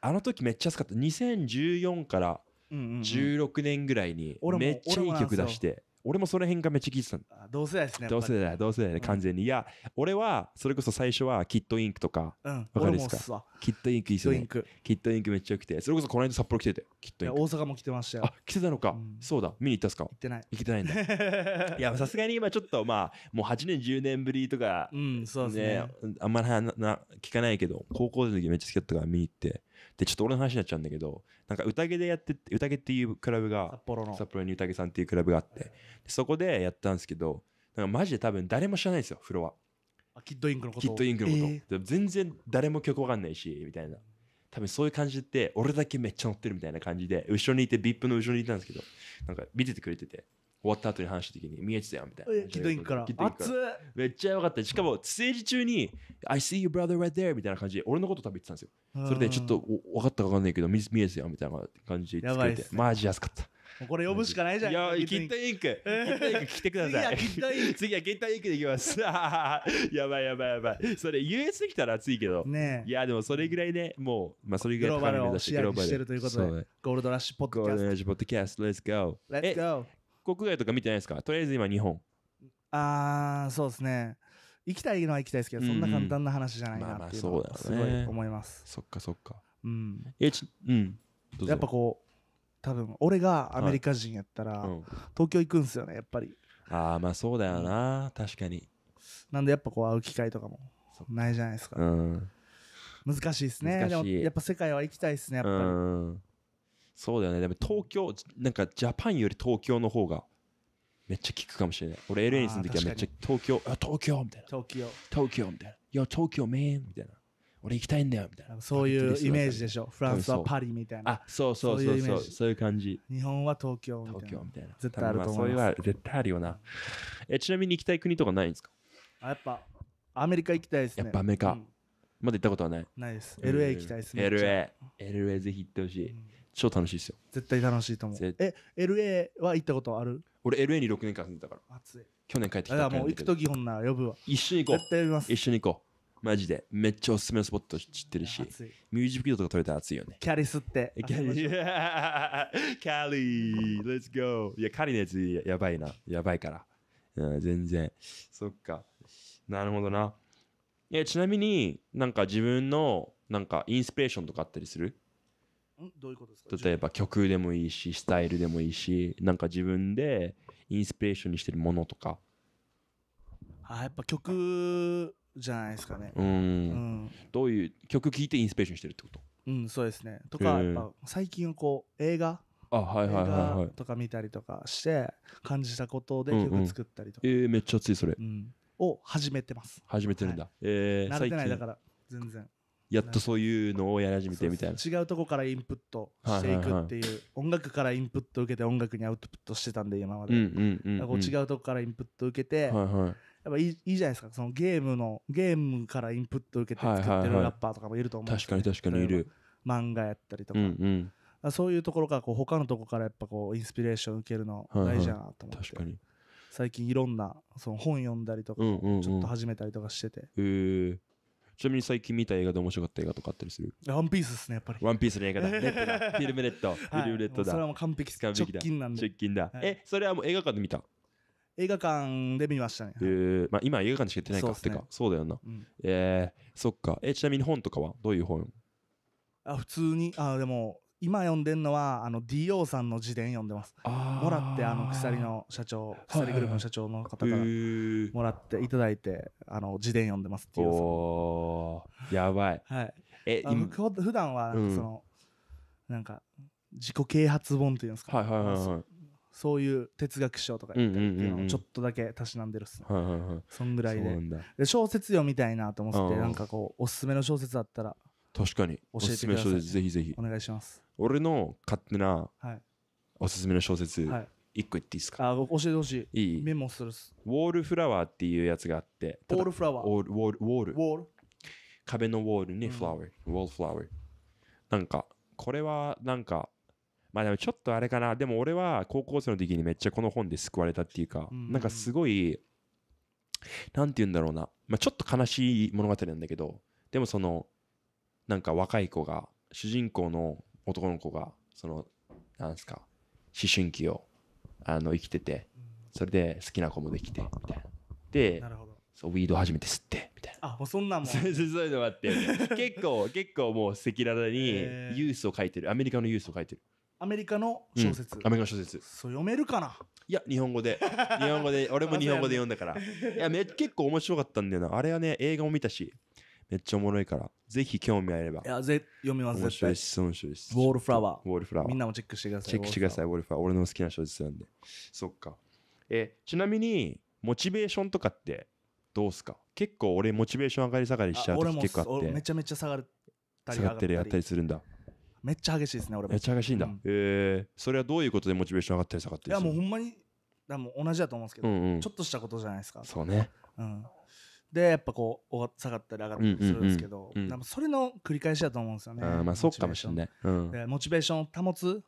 あの時めっちゃ安かった。にせんじゅうよんからじゅうろくねんぐらいにめっちゃいい曲出して、俺もその辺がめっちゃ聴いてたんだ。同世代ですね。同世代同世代、うん、完全に。いや俺はそれこそ最初はキッドインクとか、うん、わかるですか。キッドインクいいですね。キッドインクめっちゃ良くて、それこそこの間札幌来ててキッドインク。大阪も来てましたよ。あ来てたのか、うん、そうだ見に行ったっすか。行ってない行けてないんだいやさすがに今ちょっとまあもうはちねんじゅうねんぶりとか、うんそうですね、ねあんまり聞かないけど高校生の時めっちゃ好きだったから見に行って、でちょっと俺の話になっちゃうんだけど、なんか宴でやってて、宴っていうクラブが札幌の札幌に宴さんっていうクラブがあって、はい、でそこでやったんですけど、なんかマジで多分誰も知らないんですよフロア。あキッドインクのこと。キッドインクのこと、えー、全然誰も曲わかんないしみたいな、多分そういう感じで俺だけめっちゃ乗ってるみたいな感じで後ろにいて ブイアイピー の後ろにいたんですけど、なんか見ててくれてて。終わった後に話した時に見えてたよみたいな。キッドインから熱っめっちゃ良かった。しかもステージ中に I see you brother right there みたいな感じで俺のこと多分言ってたんですよ。それでちょっと分かったか分かんないけど見えてたよみたいな感じで言ってくれて、マジ安かった。もうこれ呼ぶしかないじゃん。いや、キットインク、キットインク来てください。次はキットインクでいきます。やばいやばいやばい。それ ユーエス できたら熱いけど。ね。いやでもそれぐらいね、もうまあそれぐらい高めだし、グローバルしてるということで。ゴールドラッシュポッドキャスト。ゴールドラッシュポッドキャスト、レッツゴー。レッツゴー。国外とか見てないですか？とりあえず今日本。ああ、そうですね。行きたいのは行きたいですけど、そんな簡単な話じゃないなっていうのはすごい思います。そっかそっか。うん。えち、うん。やっぱこう。多分俺がアメリカ人やったら東京行くんすよね、やっぱり。ああ、まあそうだよな、確かに。なんでやっぱこう会う機会とかもないじゃないですか。難しいですね。でもやっぱ世界は行きたいですね、やっぱり。そうだよね。でも東京なんかジャパンより東京の方がめっちゃ効くかもしれない。俺 エルエー に住んだ時はめっちゃ東京、あ東京みたいな、東京東京みたいな、いや東京メンみたいな。俺行きたいんだよみたいな、そういうイメージでしょ。フランスはパリみたいな。あ、そうそうそうそう、そういう感じ。日本は東京みたいな。東京みたいな。絶対あると思う。それは絶対あるよな。え、ちなみに行きたい国とかないんですか？あ、やっぱアメリカ行きたいですね。やっぱアメリカ。まだ行ったことはない。ないです。エルエー 行きたいですね。エルエー。エルエー ぜひ行ってほしい。超楽しいですよ。絶対楽しいと思う。え、エルエー は行ったことある？俺 エルエー にろくねんかん住んでたから。暑い。去年帰ってきた。だからもう行くときほんなら呼ぶわ。一緒に行こう。絶対呼びます。一緒に行こう。マジでめっちゃおすすめのスポット知ってるし、ミュージックビデオとか撮れたら熱いよね。キャリスってキャリーキャリーレッツゴー。いやカリのやつやばいな、やばいから、うん、全然。そっか、なるほどな。いやちなみになんか自分のなんかインスピレーションとかあったりする？どういうことですか？例えば曲でもいいしスタイルでもいいし、なんか自分でインスピレーションにしてるものとか。あ、やっぱ曲じゃないですかね。うん。どういう曲聴いてインスピレーションしてるってこと？うん、そうですね。とか、やっぱ最近はこう映画とか見たりとかして感じたことで曲作ったりとか。ええ、めっちゃ熱いそれ。を始めてます。始めてるんだ。ええ、慣れてないだから全然。やっとそういうのをやり始めてみたいな。違うとこからインプットしていくっていう、音楽からインプットを受けて音楽にアウトプットしてたんで今まで。違うとこからインプットを受けて。やっぱいい、いいじゃないですか。そのゲームのゲームからインプットを受けて作ってるラッパーとかもいると思うんですけど、ね、確かに確かにいる。漫画やったりとか、うんうん、そういうところからこう他のところからやっぱこうインスピレーション受けるの大事だなと思って、はい、はい、確かに最近いろんなその本読んだりとかちょっと始めたりとかしてて。へえ。ちなみに最近見た映画で面白かった映画とかあったりする？ワンピースですね、やっぱり。ワンピースの映画だ。フィルムレッド。フィルムレッドだ。それはもう完璧。直近なんで。直近だ。え、それはもう映画館で見た？映画館で見ましたね。まあ今映画館しかやってないかってか、そうだよな。ええ、そっか。え、ちなみに本とかはどういう本？あ、普通に、あ、でも今読んでるのはあの ディーオー さんの自伝読んでます。もらってあの鎖の社長、鎖グループの社長の方からもらっていただいてあの自伝読んでます。おー、やばい。はい。え、普段はそのなんか自己啓発本っていうんですか。はいはいはいはい。そういう哲学書とか言ったりっていうのをちょっとだけたしなんでるっすね。そんぐらいで小説読みたいなと思って、なんかこうおすすめの小説あったら確かに教えてください。ぜひぜひお願いします。俺の勝手なおすすめの小説一個言っていいですか？あ、教えてほしい。いい？メモするっす。ウォールフラワーっていうやつがあって、ウォールフラワー、ウォールウォール壁のウォールにフラワー、ウォールフラワー。なんかこれはなんかまあでもちょっとあれかな。でも俺は高校生の時にめっちゃこの本で救われたっていうか、なんかすごい、なんて言うんだろうな。まあちょっと悲しい物語なんだけど、でもその、なんか若い子が、主人公の男の子が、その、なんすか、思春期をあの生きてて、それで好きな子もできて、みたいな。で、ウィード初めて吸って、みたいな。あ、そんなんもそういうのもあって、結構、結構もう赤裸々にユースを書いてる。アメリカのユースを書いてる。アメリカの小説、うん、アメリカの小説。そう読めるかな？いや日本語で日本語で俺も日本語で読んだからいやめ結構面白かったんだよな。あれはね映画も見たしめっちゃおもろいからぜひ興味あれば。いやぜ読みます。面白いです、面白いです。ウォールフラワー、ウォールフラワーみんなもチェックしてください。チェックしてください。ウォールフラワー俺の好きな小説なんで。そっか。えちなみにモチベーションとかってどうすか？結構俺モチベーション上がり下がりしちゃう時結構あって。めちゃめちゃ下がったり上がったりやったりするんだ。めっちゃ激しいですね、俺も。めっちゃ激しいんだ。ええ、それはどういうことでモチベーション上がったり下がったりする？いや、もうほんまに、だもう同じだと思うんですけど、ちょっとしたことじゃないですか。そうね。うん。で、やっぱこう、下がったり上がったりするんですけど、それの繰り返しだと思うんですよね。ああ、まあそうかもしれない。モチベーションを保つ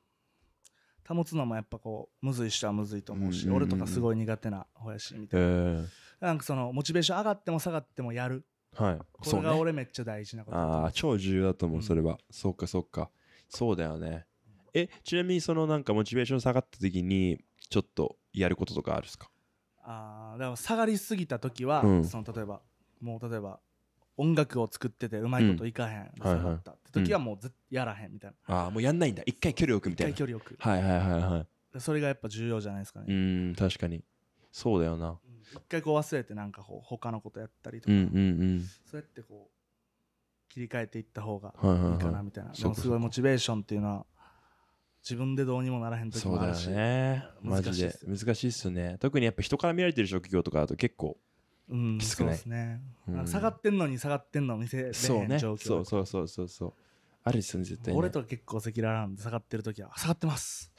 保つのもやっぱこうむずい人はむずいと思うし、俺とかすごい苦手なほやしみたいな、えー、なんかそのモチベーション上がっても下がってもやる、はい、これが俺めっちゃ大事なことだと思う。ああ超重要だと思うそれは、うん、そっかそっかそうだよね。えちなみにそのなんかモチベーション下がった時にちょっとやることとかあるですか？ああだから下がりすぎた時は、うん、その例えばもう例えば音楽を作っててうまいこといかへん下がったって時はもう絶対やらへんみたいな、うん、ああもうやんないんだ一回距離を置くみたいな。一回距離を置くはいはいはいはいそれがやっぱ重要じゃないですかね。うん確かにそうだよな、うん、一回こう忘れてなんかこう他のことやったりとか、うんうんうん、そうやってこう切り替えていった方がいいかなみたいな、はいはいはい、でもすごいモチベーションっていうのは自分でどうにもならへん時もあるしそうだねマジで難しいっすよね。特にやっぱ人から見られてる職業とかだと結構うん、きつくないですね、うん、下がってんのに下がってんの見せれへん状況そうそうそうそうそうあるっすよね絶対ね。俺とか結構赤裸々なんで下がってる時は下がってます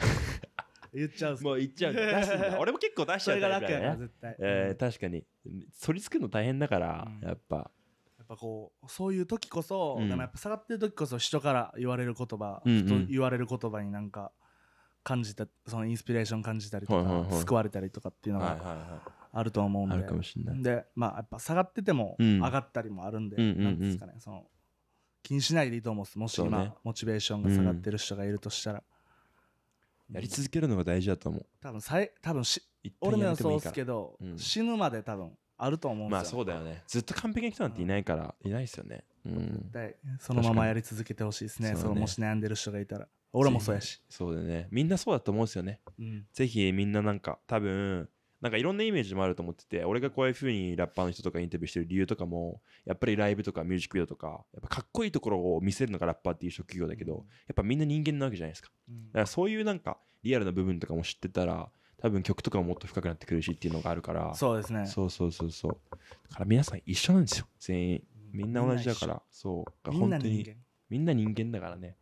言っちゃうもう言っちゃう出すんだ俺も結構出しちゃうタイプだよねそれが楽やから絶対、えー、確かに反りつくの大変だから、うん、やっぱやっぱこうそういう時こそ、うん、でもやっぱ下がってる時こそ人から言われる言葉、うんうん、人言われる言葉になんか感じたそのインスピレーション感じたりとか、はいはいはい、救われたりとかっていうのが、はいはいはいあると思うんで、あるかもしれない。で、まあやっぱ下がってても上がったりもあるんで、うん、なんですかね、うんうんうん、その気にしないでいいと思うんです。もし今、ね、モチベーションが下がってる人がいるとしたら、うん、やり続けるのが大事だと思う。多分さい多分しいい俺の予想ですけど、うん、死ぬまで多分あると思うんですよ。まあそうだよね。ずっと完璧な人なんていないから、うん、いないですよね。うん、そのままやり続けてほしいですね。そのもし悩んでる人がいたら、俺もそうやし。そうだね。みんなそうだと思うんですよね。うん、ぜひみんななんか多分。なんかいろんなイメージもあると思ってて、俺がこういう風にラッパーの人とかインタビューしてる理由とかもやっぱりライブとかミュージックビデオとかやっぱかっこいいところを見せるのがラッパーっていう職業だけど、うん、やっぱみんな人間なわけじゃないですか、うん、だからそういうなんかリアルな部分とかも知ってたら多分曲とかももっと深くなってくるしっていうのがあるから。そうですねそうそうそうそうだから皆さん一緒なんですよ全員、うん、みんな同じだからそうみんな人間みんな人間だからね。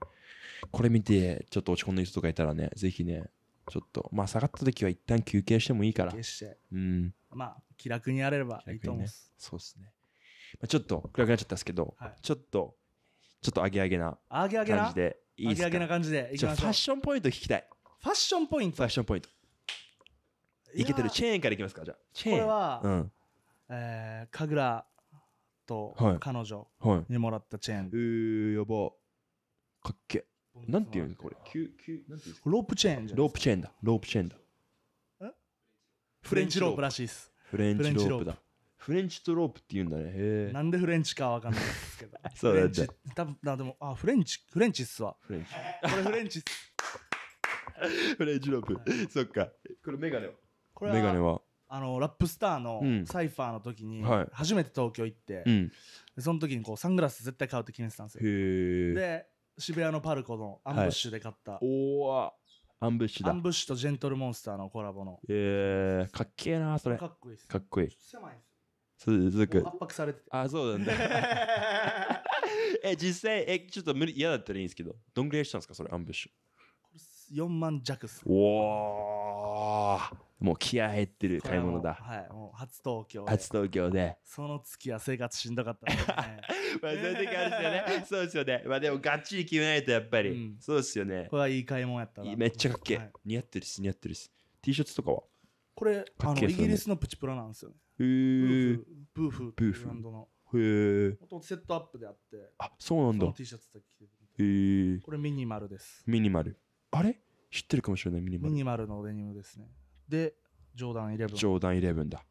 これ見てちょっと落ち込んでる人とかいたらねぜひねちょっとまあ下がった時は一旦休憩してもいいからうんまあ気楽にやれればいいと思う、ね、そうですね、まあ、ちょっと暗くなっちゃったんですけど、はい、ちょっとちょっとアゲアゲな感じでアゲアゲないいですか？アゲアゲな感じでいきましょう。ファッションポイント聞きたい。ファッションポイントファッションポイントいけてるチェーンからいきますか。じゃあチェーンこれは、うんえー、神楽と彼女にもらったチェーン、はいはい、うーやばかっけなんていうんこれキュキュなんていうんですかロープチェーンじゃん。ロープチェーンだロープチェーンだえフレンチロープらしいです。フレンチロープだフレンチとロープって言うんだね。へえなんでフレンチかわかんないですけどそうだね多分なでもあフレンチフレンチっすわフレンチこれフレンチっすフレンチロープ、はい、そっかこれメガネはこれはメガネはあのラップスターのサイファーの時に初めて東京行って、うん、その時にこうサングラス絶対買うって決めてたんですよ。へえで渋谷のパルコのアンブッシュで買った、はい、おーアンブッシュだアンブッシュとジェントルモンスターのコラボのえーかっけえなそれかっこいいっすかっこいい狭いっすそうですもう圧迫されててあそうなんだえ実際えちょっと無理嫌だったらいいんですけどどんぐらいしたんですかそれアンブッシュこれよんまんじゃくっす、ね、おーもう気合入ってる買い物だ。はいもう初東京初東京でその月は生活しんどかったですねまあそういう時あるですよねそうですよねまあでもがっちり決めないとやっぱり、うん、そうですよね。これはいい買い物やったな。めっちゃかっけえ、はい、似合ってるし似合ってるし T シャツとかはこれあのイギリスのプチプラなんですよね。へーブーフブーフブランドのへー元々セットアップであってあそうなんだその T シャツだけ着てるへーこれミニマルです。ミニマルあれ知ってるかもしれない。ミニマルミニマルのデニムですね。でジョーダンイレブンジョーダンイレブンだ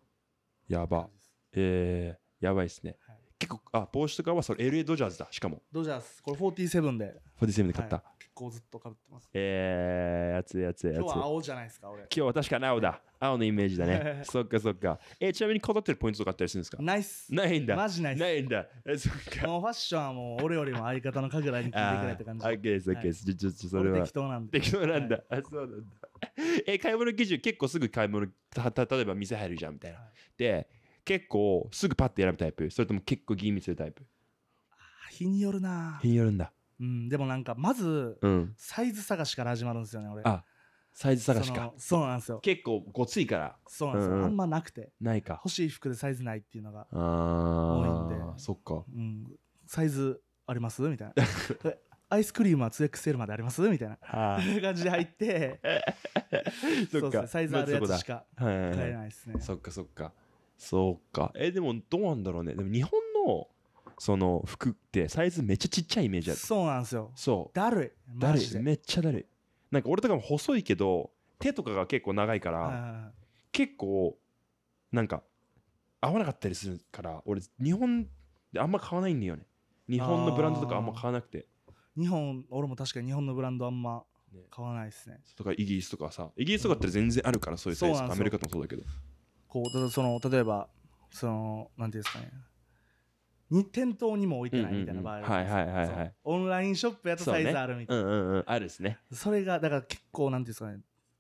やばえー、やばいっすね、はい、結構あ帽子とかはそれ エルエー ドジャーズだしかもドジャーズこれフォーティーセブンでフォーティーセブンで買った、はい、結構ずっと被ってます、ね、えーやつやつやつ今日は青じゃないですか俺今日は確かに青だ青のイメージだねそっかそっかえー、ちなみにこだわってるポイントとかあったりするんですか？ないっすないんだマジないっすないんだえそっかもうファッションはもう俺よりも相方の神楽に聞いてくれって感じ OK です OK です、はい、ちょっとそれは適当なんで適当なんだ、はい、あそうなんだえ買い物基準結構すぐ買い物たた例えば店入るじゃんみたいな、はい、で結構すぐパッて選ぶタイプそれとも結構吟味するタイプ？あ日によるな日によるんだうんでもなんかまず、うん、サイズ探しから始まるんですよね俺。あサイズ探しか そ, そうなんですよ結構ごついからそうなんですよ、うんうん、あんまなくてないか欲しい服でサイズないっていうのが多いんであそっか、うん、サイズありますみたいなアイスクリームは ツーエックスエル までありますみたいな感じで入ってそうですね、サイズあるやつしか買えないですね。そっかそっかそうか。えでもどうなんだろうね。でも日本のその服ってサイズめっちゃちっちゃいイメージある。そうなんですよ。そうだるいだるいめっちゃだるい。なんか俺とかも細いけど手とかが結構長いから結構なんか合わなかったりするから、俺日本であんま買わないんだよね。日本のブランドとかあんま買わなくて。日本俺も確かに日本のブランドあんま買わないですね。とかイギリスとかさ、イギリスとかって全然あるからそういうサイズ、アメリカともそうだけど、こうその例えばそのなんていうんですかね、に店頭にも置いてないみたいな場合、はいはいはいはい、オンラインショップやとサイズあるみたいな、うんうんあるですね。それがだから結構なんていうんですかね、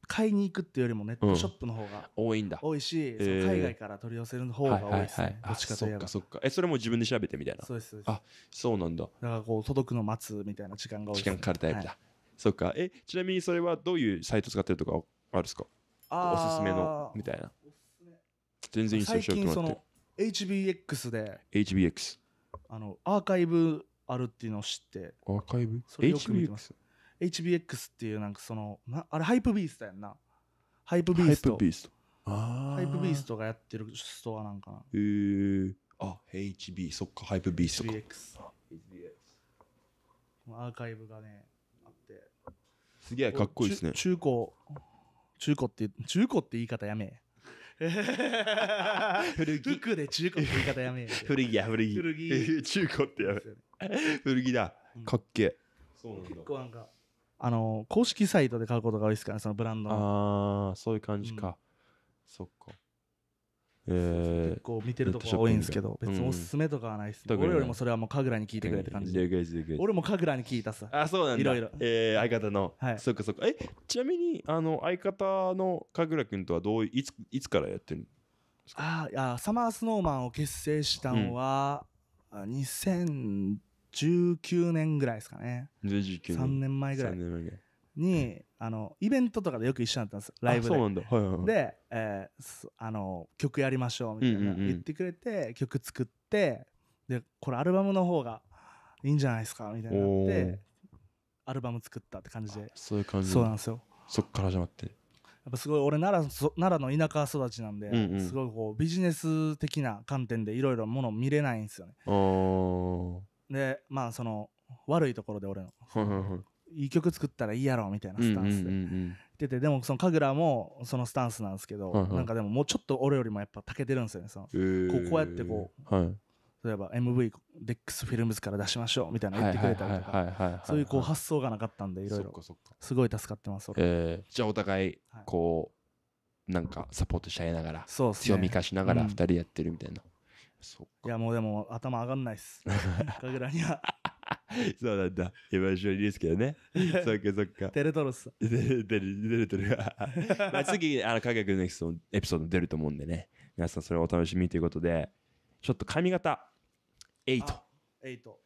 買いに行くっていうよりもネットショップの方が多いんだ、多いし海外から取り寄せる方が多いですね。どっちかといえば。そっかそっか。えそれも自分で調べてみたいな。そうですそうです。あそうなんだ。だからこう届くの待つみたいな時間が多いですね。時間かかるタイプだ。そっか。えちなみにそれはどういうサイト使ってるとかあるんですか。おすすめのみたいな。全然いいですよ。最近その エイチビーエックス で エイチビーエックス あのアーカイブあるっていうのを知って、アーカイブ エイチビーエックスエイチビーエックス っていうなんかそのなあれハイプビーストやんな。ハイプビーストハイプビーストあハイプビーストがやってるストアなんかな。へえあ エイチビー そっかハイプビーストか エイチビーエックス アーカイブがねあって、すげえかっこいいですね。中古中古って中古って言い方やめ古着服で中古って言い方やめ古着や古着古着中古ってやめ古着だかっけえ、うん、そうなんだ。結構なんかあの公式サイトで買うことが多いですから、ね、そのブランドの。ああそういう感じか、うん、そっか。えー、結構見てるところ多いんですけど、別におすすめとかはないです、ねうん、俺よりもそれはもう神楽に聞いてくれって感じで、うん、俺も神楽に聞いたさ。あそうなんだ。いろいろ、えー、相方の、はい、そっかそっか。えちなみにあの相方の神楽君とはどう い, ついつからやってるんですか。ああいやサマースノーマンを結成したのは、うん、にせんじゅうきゅうねんぐらいですかね。さんねんまえぐらいにあのイベントとかでよく一緒だったんです、ライブで。そうなんだ、はいはいはい、で、えー、あの曲やりましょうみたいな言ってくれて、うんうん、曲作って、でこれアルバムの方がいいんじゃないですかみたいになってアルバム作ったって感じで。そういう感じ。そうなんですよ。そっから始まって、やっぱすごい俺奈良、奈良の田舎育ちなんで、うんうん、すごいこうビジネス的な観点でいろいろもの見れないんですよね。あでまあその悪いところで俺のいい曲作ったらいいやろみたいなスタンスで言ってて、でもその神楽もそのスタンスなんですけど、はいはい、なんかでももうちょっと俺よりもやっぱたけてるんですよね。その、えー、こ, こうやってこう、はい、例えば エムブイ デックスフィルムズから出しましょうみたいな言ってくれたりとか、そうい う, こう発想がなかったんでいろいろすごい助かってます俺、えー、じゃあお互いこう、はい、なんかサポートし合いながら、そうですね、強み化しながらふたりやってるみたいな、うんいやもうでも頭上がんないっす神楽にはそうなんだ。今一緒にですけどねそっかそっかテレトロス出る出る出るまあ次あの神楽のエピソード出ると思うんでね、皆さんそれをお楽しみということで、ちょっと髪型はち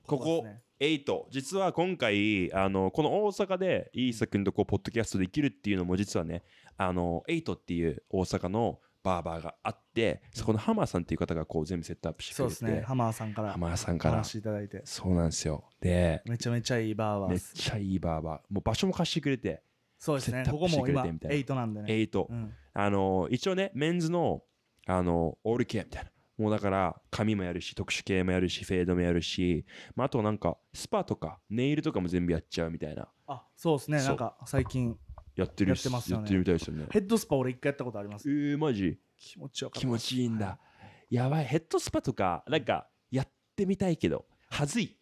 ここはち、実は今回あのこの大阪でイーサ君とこうポッドキャストできるっていうのも実はね、あのはちっていう大阪のバーバーがあって、そこのハマーさんっていう方がこう全部セットアップしてくれて、そうですね、ハマーさんからハマーさんからお話いただいて、そうなんですよ。でめちゃめちゃいいバーバー、めっちゃいいバーバー、もう場所も貸してくれて、そうですね、ここも今はちなんでね、はち、うん、あの一応ねメンズのあのオール系みたいな、もうだから髪もやるし特殊系もやるしフェードもやるし、まあ、あとなんかスパとかネイルとかも全部やっちゃうみたいな。あそうですね、なんか最近やってるやってますよね。やってるみたいですよね。ヘッドスパ俺一回やったことあります。えーマジ気持ちよかった。気持ちいいんだ、はい、やばい。ヘッドスパとかなんかやってみたいけどはずい。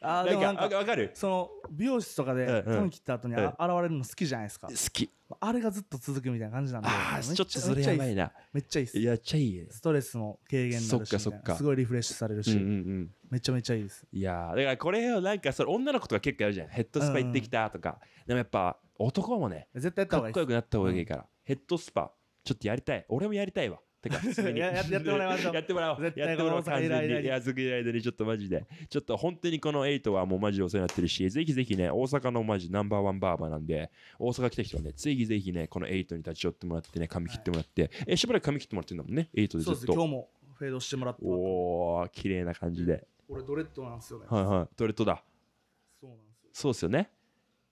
あなんかなんか分かる、その美容室とかで髪切った後にあ、うんうん、現れるの好きじゃないですか。好き、あれがずっと続くみたいな感じなんで、あちょっとそれやばいな。めっちゃいいです。やっちゃいい、ね、ストレスも軽減になるし、そっかそっか、すごいリフレッシュされるし、うんうんうん、めちゃめちゃいいです。いやだからこれをなんかそれ女の子とか結構やるじゃん、ヘッドスパ行ってきたとか、うん、でもやっぱ男もね絶対やった方がいい、かっこよくなった方がいいから、うん、ヘッドスパちょっとやりたい。俺もやりたいわ。てか普通にや, やってもらいましょうやってもらおう。絶対この完全にや続けられる。ちょっとマジでちょっと本当にこのはちはもうマジでお世話になってるし、ぜひぜひね大阪のマジナンバーワンバーバーなんで、大阪来た人はねぜひぜひねこのはちに立ち寄ってもらってね、髪切ってもらって、はい、えしばらく髪切ってもらってるんだもんね、はちでずっと。そうです、今日もフェードしてもらってもらって、おー綺麗な感じで。俺ドレッドなんですよね。はいはい、ドレッドだ。そうなんですよ。そうですよね。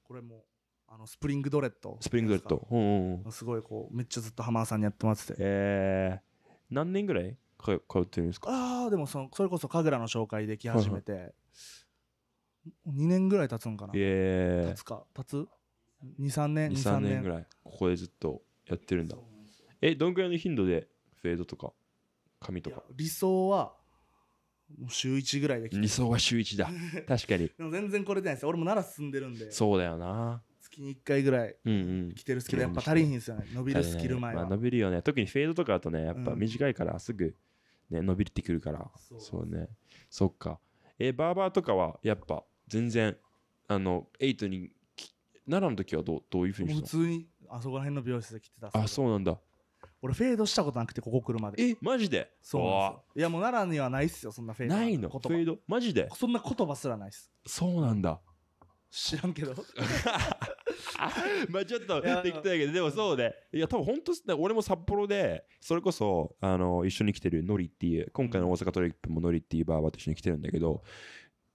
これもあのスプリングドレッドスプリングドレッド、うんうん、すごいこうめっちゃずっと浜田さんにやってもらってて、えー、何年ぐらい通ってるんですか？ああ、でもそのそれこそ神楽の紹介でき始めて、はいはい、にねんぐらい経つんかな、えー、経つか経つにさんねんにさんねんぐらいここでずっとやってるんだ。え、どんぐらいの頻度でフェードとか紙とか？理想はもう週いちぐらいで来てる。理想は週いちだ確かにでも全然これ出ないです。俺も奈良進んでるんで。そうだよな、月にいっかいぐらい来てるんですけど、うんうん、やっぱ足りひんですよね、伸びるスキル前は、ね。まあ、伸びるよね、特にフェードとかだとね、やっぱ短いからすぐ、ね、伸びてくるから、うん、そうね。そっか。えー、バーバーとかはやっぱ全然あのはちに奈良の時はど う, どういうふうにしたの？普通にあそこら辺の美容室で来てた。あ、そうなんだ。俺フェードしたことなくて、ここ来るまで。え、マジで？そうなんですよ。いやもう奈良にはないっすよ、そんなフェード。ないの？フェードマジで？そんな言葉すらないっす。そうなんだ。知らんけどまあちょっとできたけど、でもそうで、いや多分本当ね、俺も札幌でそれこそあの一緒に来てるノリっていう、今回の大阪トリップもノリっていうバーバーと一緒に来てるんだけど、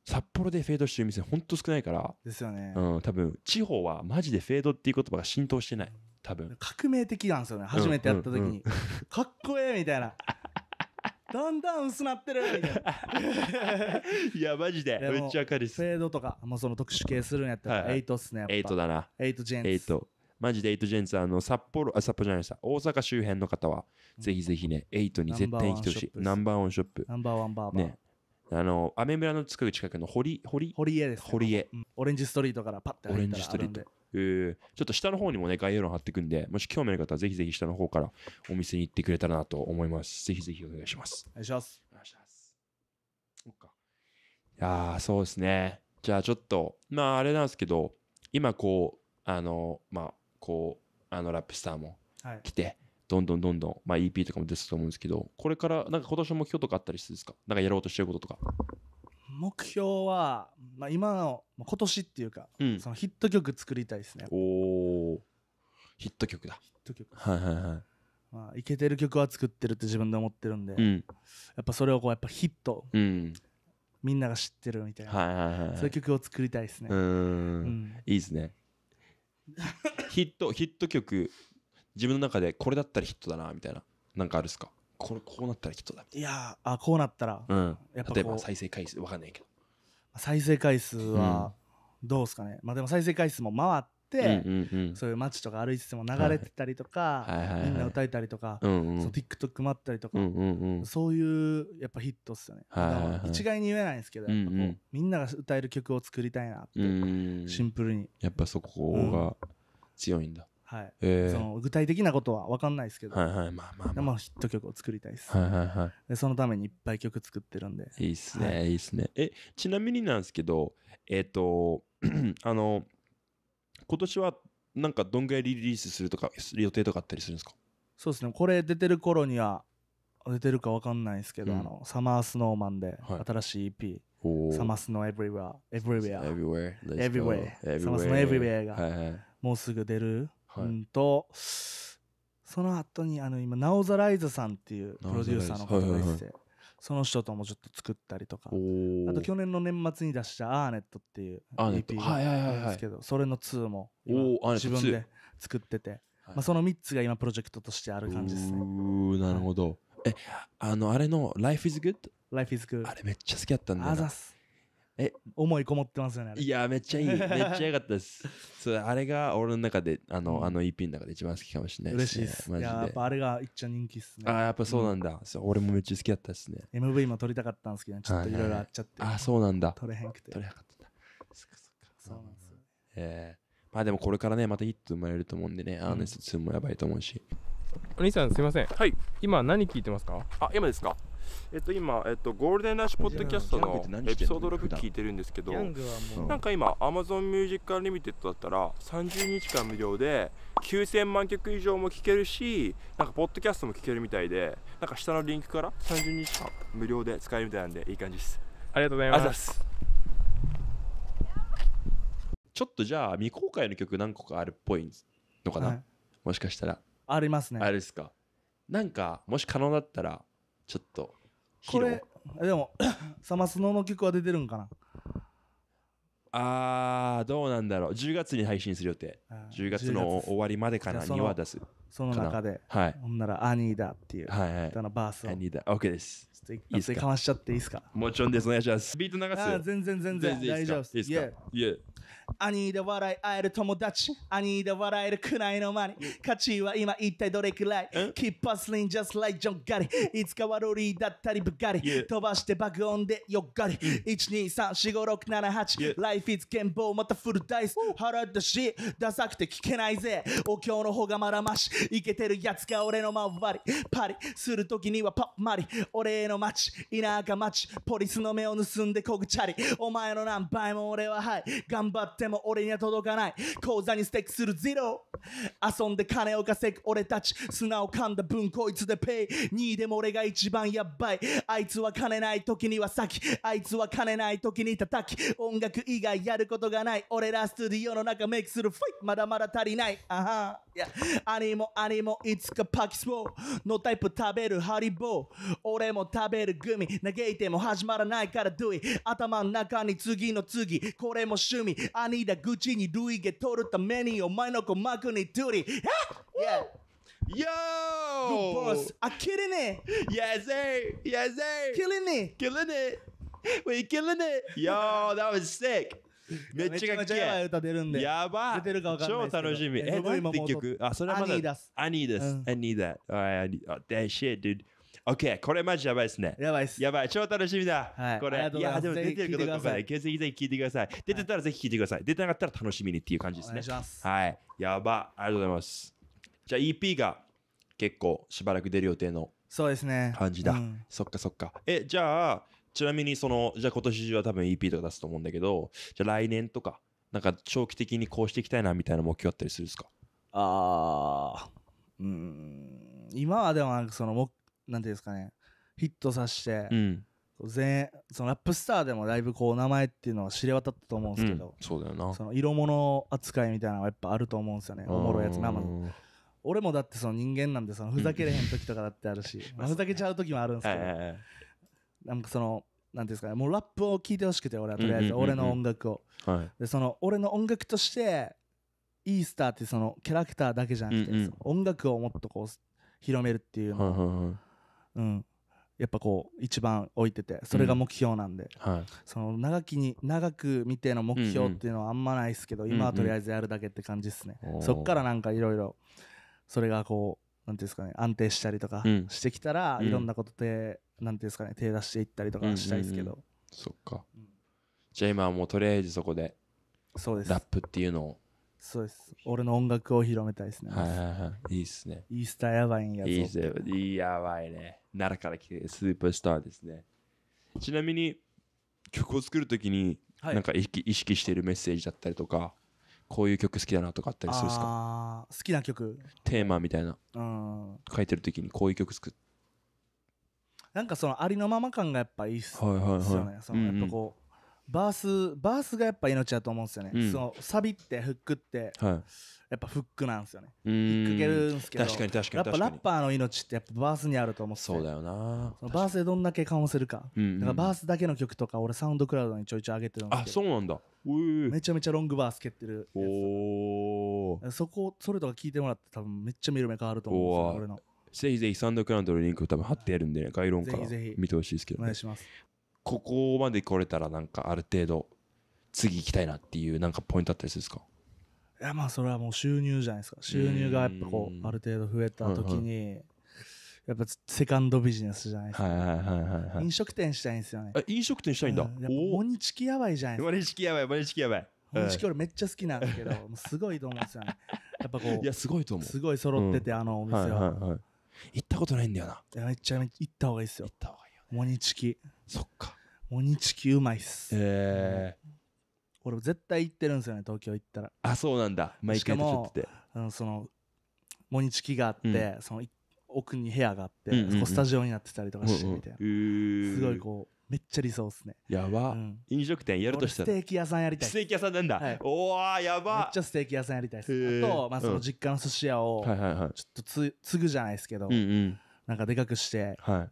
札幌でフェードしてる店本当少ないからですよね、うん、多分地方はマジでフェードっていう言葉が浸透してない。多分革命的なんですよね、初めてやった時に、うんうんうん、かっこええみたいなだんだん薄なってるみたいないやマジでめっちゃ明るいっす。フェードとかもうその特殊系するんやったらはちっすね、やっぱはちだな。はちジェンツ、はちマジではちジェンツ、あの札幌あ札幌じゃないです、大阪周辺の方はぜひぜひね、はちに絶対来てほしい。ナンバーワンショップ、ナンバーワンバーバーね、あのアメ村の近く近くの堀堀堀江です、ね、堀江、うん、オレンジストリートからパッて入ったらあるんで、えー、ちょっと下の方にもね概要欄貼っていくんで、もし興味ある方はぜひぜひ下の方からお店に行ってくれたらなと思います。ぜひぜひお願いします。お願いします。お願いします。そっか。いやー、そうですね。じゃあちょっとまああれなんですけど、今こうあのまあこうあのラップスターも来て、はい、どんどんどんどん、まあ、イーピー とかも出てたと思うんですけど、これからなんか今年の目標とかあったりするんですか？なんかやろうとしてることとか。目標は、まあ、今の今年っていうか、うん、そのヒット曲作りたいですね。おー、ヒット曲だ。ヒット曲、はいはいはい、まあ、イケてる曲は作ってるって自分で思ってるんで、うん、やっぱそれをこうやっぱヒット、うん、みんなが知ってるみたいな、はいはいはい、そういう曲を作りたいですね。うーん、うん、いいですねヒットヒット曲、自分の中でこれだったらヒットだなみたいな、なんかあるっすか？これこうなったらヒットだみたいな。いやー、あ、こうなったら、うん、やっぱ例えば再生回数わかんないけど、再生回数はどうですかね、うん、まあでも再生回数も回って、うんうんうん、そういう街とか歩いてても流れてたりとか、はいはいはいはい、みんな歌えたりとか、うんうん、その TikTok 回ったりとか、うんうんうん、そういうやっぱヒットっすよね、はいはいはい、一概に言えないんですけど、やっぱこう、うんうん、みんなが歌える曲を作りたいなって、うん、シンプルにやっぱそこが強いんだ、うん、はい、えー、その具体的なことは分かんないですけど、はいはい、まあまあまあ、でもヒット曲を作りたいです、はいはいはい、でそのためにいっぱい曲作ってるんで。いいっすね、はい、いいっすね。え、ちなみになんですけど、えっ、ー、とあの今年はなんかどんぐらいリリースするとか予定とかあったりするんですか？そうですね、これ出てる頃には出てるか分かんないですけど、うん、あのサマースノーマンで新しい イーピー、はい、サマースノーエブリウェアエブリウェアエブリウェアエブリウェアサマースノーエブリウェアが、はいはい、もうすぐ出る。はい、うんとその後にあの今ナオザライザさんっていうプロデューサーの方がいて、はいはいはい、その人ともちょっと作ったりとか、あと去年の年末に出したアーネットっていう イーピー があるんですけど、はいはいはいはい、それのにも自分で作ってて、まあ、そのみっつが今プロジェクトとしてある感じですね。うー、なるほど、はい、え、あのあれの Life is good? Life is good あれめっちゃ好きだったんだよな。え、思いこもってますよね。いやめっちゃいい、めっちゃ良かったですそれあれが俺の中であの、うん、あの イーピー の中で一番好きかもしれないですね。嬉しいですマジで。いややっぱあれが一番人気っすね。あ、やっぱそうなんだ、うん、そう、俺もめっちゃ好きだったですね。 エムブイ も撮りたかったんですけど、ね、ちょっといろいろあっちゃって、はいはい、あ、そうなんだ、撮れへんくて撮れなかったんだ。そっかそっか、そうなんですよ、ね、えー、まあでもこれからねまたヒット生まれると思うんでね、アーネストにもやばいと思うし、うん、お兄さんすいません、はい、今何聞いてますか？あ、今ですか？えっと今、えっと、ゴールデンラッシュポッドキャストのエピソードろく聞いてるんですけど、なんか今 Amazon Music Unlimited だったらさんじゅうにちかん無料できゅうせんまんきょく以上も聴けるし、なんかポッドキャストも聴けるみたいで、なんか下のリンクからさんじゅうにちかん無料で使えるみたいなんでいい感じです。ありがとうございます。ちょっとじゃあ未公開の曲何個かあるっぽいのかな、はい、もしかしたらありますね。あれですか、なんかもし可能だったらちょっとこれでもサマスノの曲は出てるんかな。あーどうなんだろう、じゅうがつに配信する予定、じゅうがつの終わりまでかな、にわ出す、その中で、はい、ほんならアニーだっていう、はいはい、歌のバースをアニーだ、 OK です、ちょっと一発でかましちゃっていいですか？もちろんです、お願いします。ビート流すよ。全然全然大丈夫です。いいですか？いや、アニーで笑い合える友達、アニーで笑えるくらいの間に価値は今一体どれくらい？キッパスリンジャスライジョンガリ、いつかはロリーだったりブガリ、飛ばして爆音でよっがり、いちにさんよんごろくななはち、ライフイズ健忘またフルダイス、腹だしダサくて聞けないぜ、お経の方がまだまし、イケてるやつが俺の周り、パリする時にはパッマリ、俺の街田舎町、ポリスの目を盗んでこぐチャリ、お前の何倍も俺はハイ、頑張っても俺には届かない、口座にステックするゼロ、遊んで金を稼ぐ俺たち、砂を噛んだ分こいつでペイ、にいでも俺が一番やばい、あいつは金ない時には先、あいつは金ない時に叩き、音楽以外やることがない、俺らスタジオの中メイクするファイト、まだまだ足りない、あはー、いやアニもアニもいつかパキスポーのタイプ食べるハリボー、俺も食べるグミ、嘆いても始まらないからドゥイ、頭の中に次の次、これも趣味、アニだ愚痴に類ゲ取るためにお前の鼓膜にトゥリー、yeah. Yo! Good boss, I'm killing it! Yes, sir! Yes, sir! Killing it! Killing it! We're killing it! Yo, that was sick! めっちゃかっけえ。やばい歌出るんで。やば。出てるかわかんないですけど。超楽しみ。え、何て曲？あ、それはまだ。I need us. I need us. I need that. I need that shit, dude.OK、これマジやばいですね。やばいです。やばい、超楽しみだ。はい、これ、はい、いや、でも出てるかどうかから、ぜひ聞いてください。出てたらぜひ聞いてください。出てなかったら楽しみにっていう感じですね。お願いします。はい、やば、ありがとうございます。じゃあ イーピー が結構しばらく出る予定のそうですね感じだ。うん、そっかそっか。え、じゃあ、ちなみにその、じゃあ今年中は多分 イーピー とか出すと思うんだけど、じゃあ来年とか、なんか長期的にこうしていきたいなみたいな目標あったりするんですか？ああ、うん、今はでもなんかその目なんていうんですかね、ヒットさして、うん、全そのラップスターでもだいぶこう名前っていうのは知れ渡ったと思うんですけど、うん、そうだよな、その色物扱いみたいなのはやっぱあると思うんですよね、おもろいやつ生の。俺もだってその人間なんでそのふざけれへん時とかだってあるし、まあふざけちゃう時もあるんですけど、なんかそのなんていうんですかね、もうラップを聴いてほしくて俺はとりあえず俺の音楽を、でその俺の音楽としてイースターってそのキャラクターだけじゃなくて、うん、うん、音楽をもっとこう広めるっていうのを。はいはいはい、うん、やっぱこう一番置いてて、それが目標なんで、うん、はい、その長きに長く見ての目標っていうのはあんまないですけど、うん、うん、今はとりあえずやるだけって感じですね、うん、うん、そっからなんかいろいろそれがこうなんていうんですかね、安定したりとかしてきたら、うん、いろんなことでなんていうんですかね、手出していったりとかしたいですけど、うん、うん、うん、そっか、うん、じゃあ今はもうとりあえずそこでそうですラップっていうのを、そうです、俺の音楽を広めたいですね。はいはいはい、いいですね。イースターやばいんやぞ。いいぜ、やばいね。奈良から来てスーパースターですね。ちなみに曲を作るときに、はい、なんか意識してるメッセージだったりとか、こういう曲好きだなとかあったりするんですか？あ、好きな曲テーマみたいな、うん、書いてるときにこういう曲作っなんかそのありのまま感がやっぱいいっすよね。そのやっぱこう、うん、バースバースがやっぱ命だと思うんですよね、うん、そのサビってフックって、はい、やっぱフックなんですよね、引っ掛けるんですけど、確かに確かにやっぱラッパーの命ってやっぱバースにあると思って、そうだよな、そのバースでどんだけ緩和するか、うん、うん、だからバースだけの曲とか俺サウンドクラウドにちょいちょい上げてるんですけど、あ、そうなんだ、めちゃめちゃロングバース蹴ってるやつ、おー、そこそれとか聞いてもらって多分めっちゃ見る目変わると思うんですよ俺の。ぜひぜひサウンドクラウドのリンク多分貼ってやるんで、ね、概要欄から見てほしいですけど、ね、お願いします。ここまで来れたらなんかある程度次行きたいなっていうなんかポイントあったりするんですか？いや、まあそれはもう収入じゃないですか。収入がやっぱこうある程度増えた時にやっぱセカンドビジネスじゃないですか。飲食店したいんですよね。飲食店したいんだ。モニチキやばいじゃないですか。モニチキやばい、モニチキやばい。モニチキ俺めっちゃ好きなんだけどすごいと思うんですよね。やっぱこういやすごいと思う。すごい揃っててあのお店は行ったことないんだよな。いやめっちゃ行った方がいいですよ。行った方がいいよね。モニチキ。そっか。モニチキうまいっす。ええー。俺絶対行ってるんですよね、東京行ったら。あ、そうなんだ。毎回行ってて。あのそのモニチキがあって、うん、その奥に部屋があって、うん、うん、そこスタジオになってたりとかしてみたいな。すごいこうめっちゃ理想っすね。やば。うん、飲食店やるとしたら。ステーキ屋さんやりたい。ステーキ屋さんなんだ。はい、おお、やば。めっちゃステーキ屋さんやりたいです。あとまあその実家の寿司屋をちょっとつ、うん、継ぐじゃないですけど、うん、うん、なんかでかくして。はい。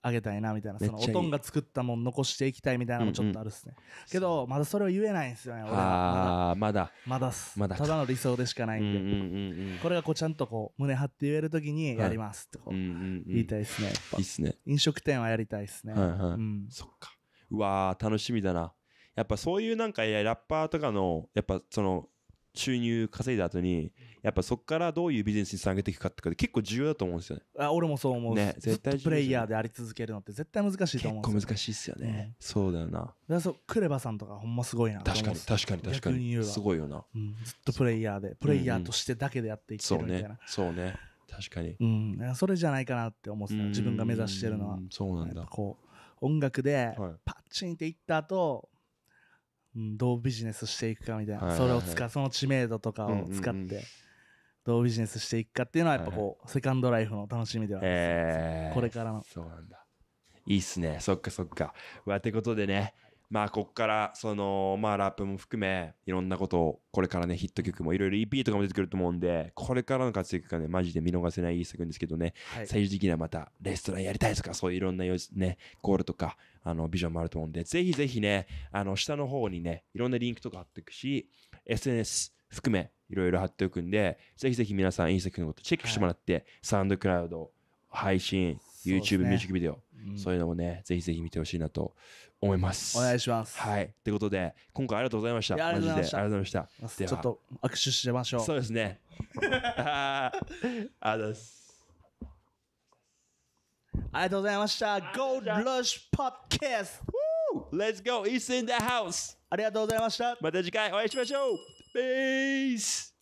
あげたいなみたいな、そのおとんが作ったもん残していきたいみたいなのもちょっとあるっすね、うんうん、けどまだそれを言えないんですよね俺は。ああまだまだっす、まだただの理想でしかないんで、うんうんうんうん、これがこうちゃんとこう胸張って言える時にやりますってこう言いたいっすね。やっぱいいっすね、飲食店はやりたいっすね、はいはい、うん、そっか、うわー楽しみだな。やっぱそういうなんかラッパーとかのやっぱその収入稼いだ後にやっぱそっからどういうビジネスにつなげていくかって結構重要だと思うんですよね。あ、俺もそう思う、ね、絶対ずっとプレイヤーであり続けるのって絶対難しいと思うんですよ、ね、結構難しいっすよね、うん、そうだよな。だからそうクレバさんとかほんますごいなと思う。確かに確かに確か に, 逆に言うわすごいよな、うん、ずっとプレイヤーでプレイヤーとしてだけでやっていけるみたいな、うん、そうね、そうね、確かに、うん、それじゃないかなって思うんですよ、自分が目指してるのは。そうなんだ、こう音楽でパッチンっていった後、はい、うん、どうビジネスしていくかみたいな、はいはいはい、それを使うその知名度とかを使ってどうビジネスしていくかっていうのはやっぱこう、はいはい、セカンドライフの楽しみではあるんですよ、えー、これからの。そうなんだ、いいっすね、そっかそっか。うわってことでね、まあこっからそのまあラップも含めいろんなことをこれからね、ヒット曲もいろいろ イーピー とかも出てくると思うんで、これからの活躍がねマジで見逃せない一作ですけどね、はい、最終的にはまたレストランやりたいとかそういういろんなねゴールとかあのビジョンもあると思うんで、ぜひぜひねあの下の方にねいろんなリンクとか貼っていくし エスエヌエス 含めいろいろ貼っておくんで、ぜひぜひ皆さんインスタ君のことチェックしてもらって、はい、サウンドクラウド配信 YouTube、ね、ミュージックビデオ、うん、そういうのもねぜひぜひ見てほしいなと思います。お願いします。はい、ということで今回ありがとうございました。マジでありがとうございました。ちょっと握手しましょう。そうですねありがとうございます。ありがとうございました。 Goldnrush Podcast Let's go It's in the house。 ありがとうございました。また次回お会いしましょう。 Peace。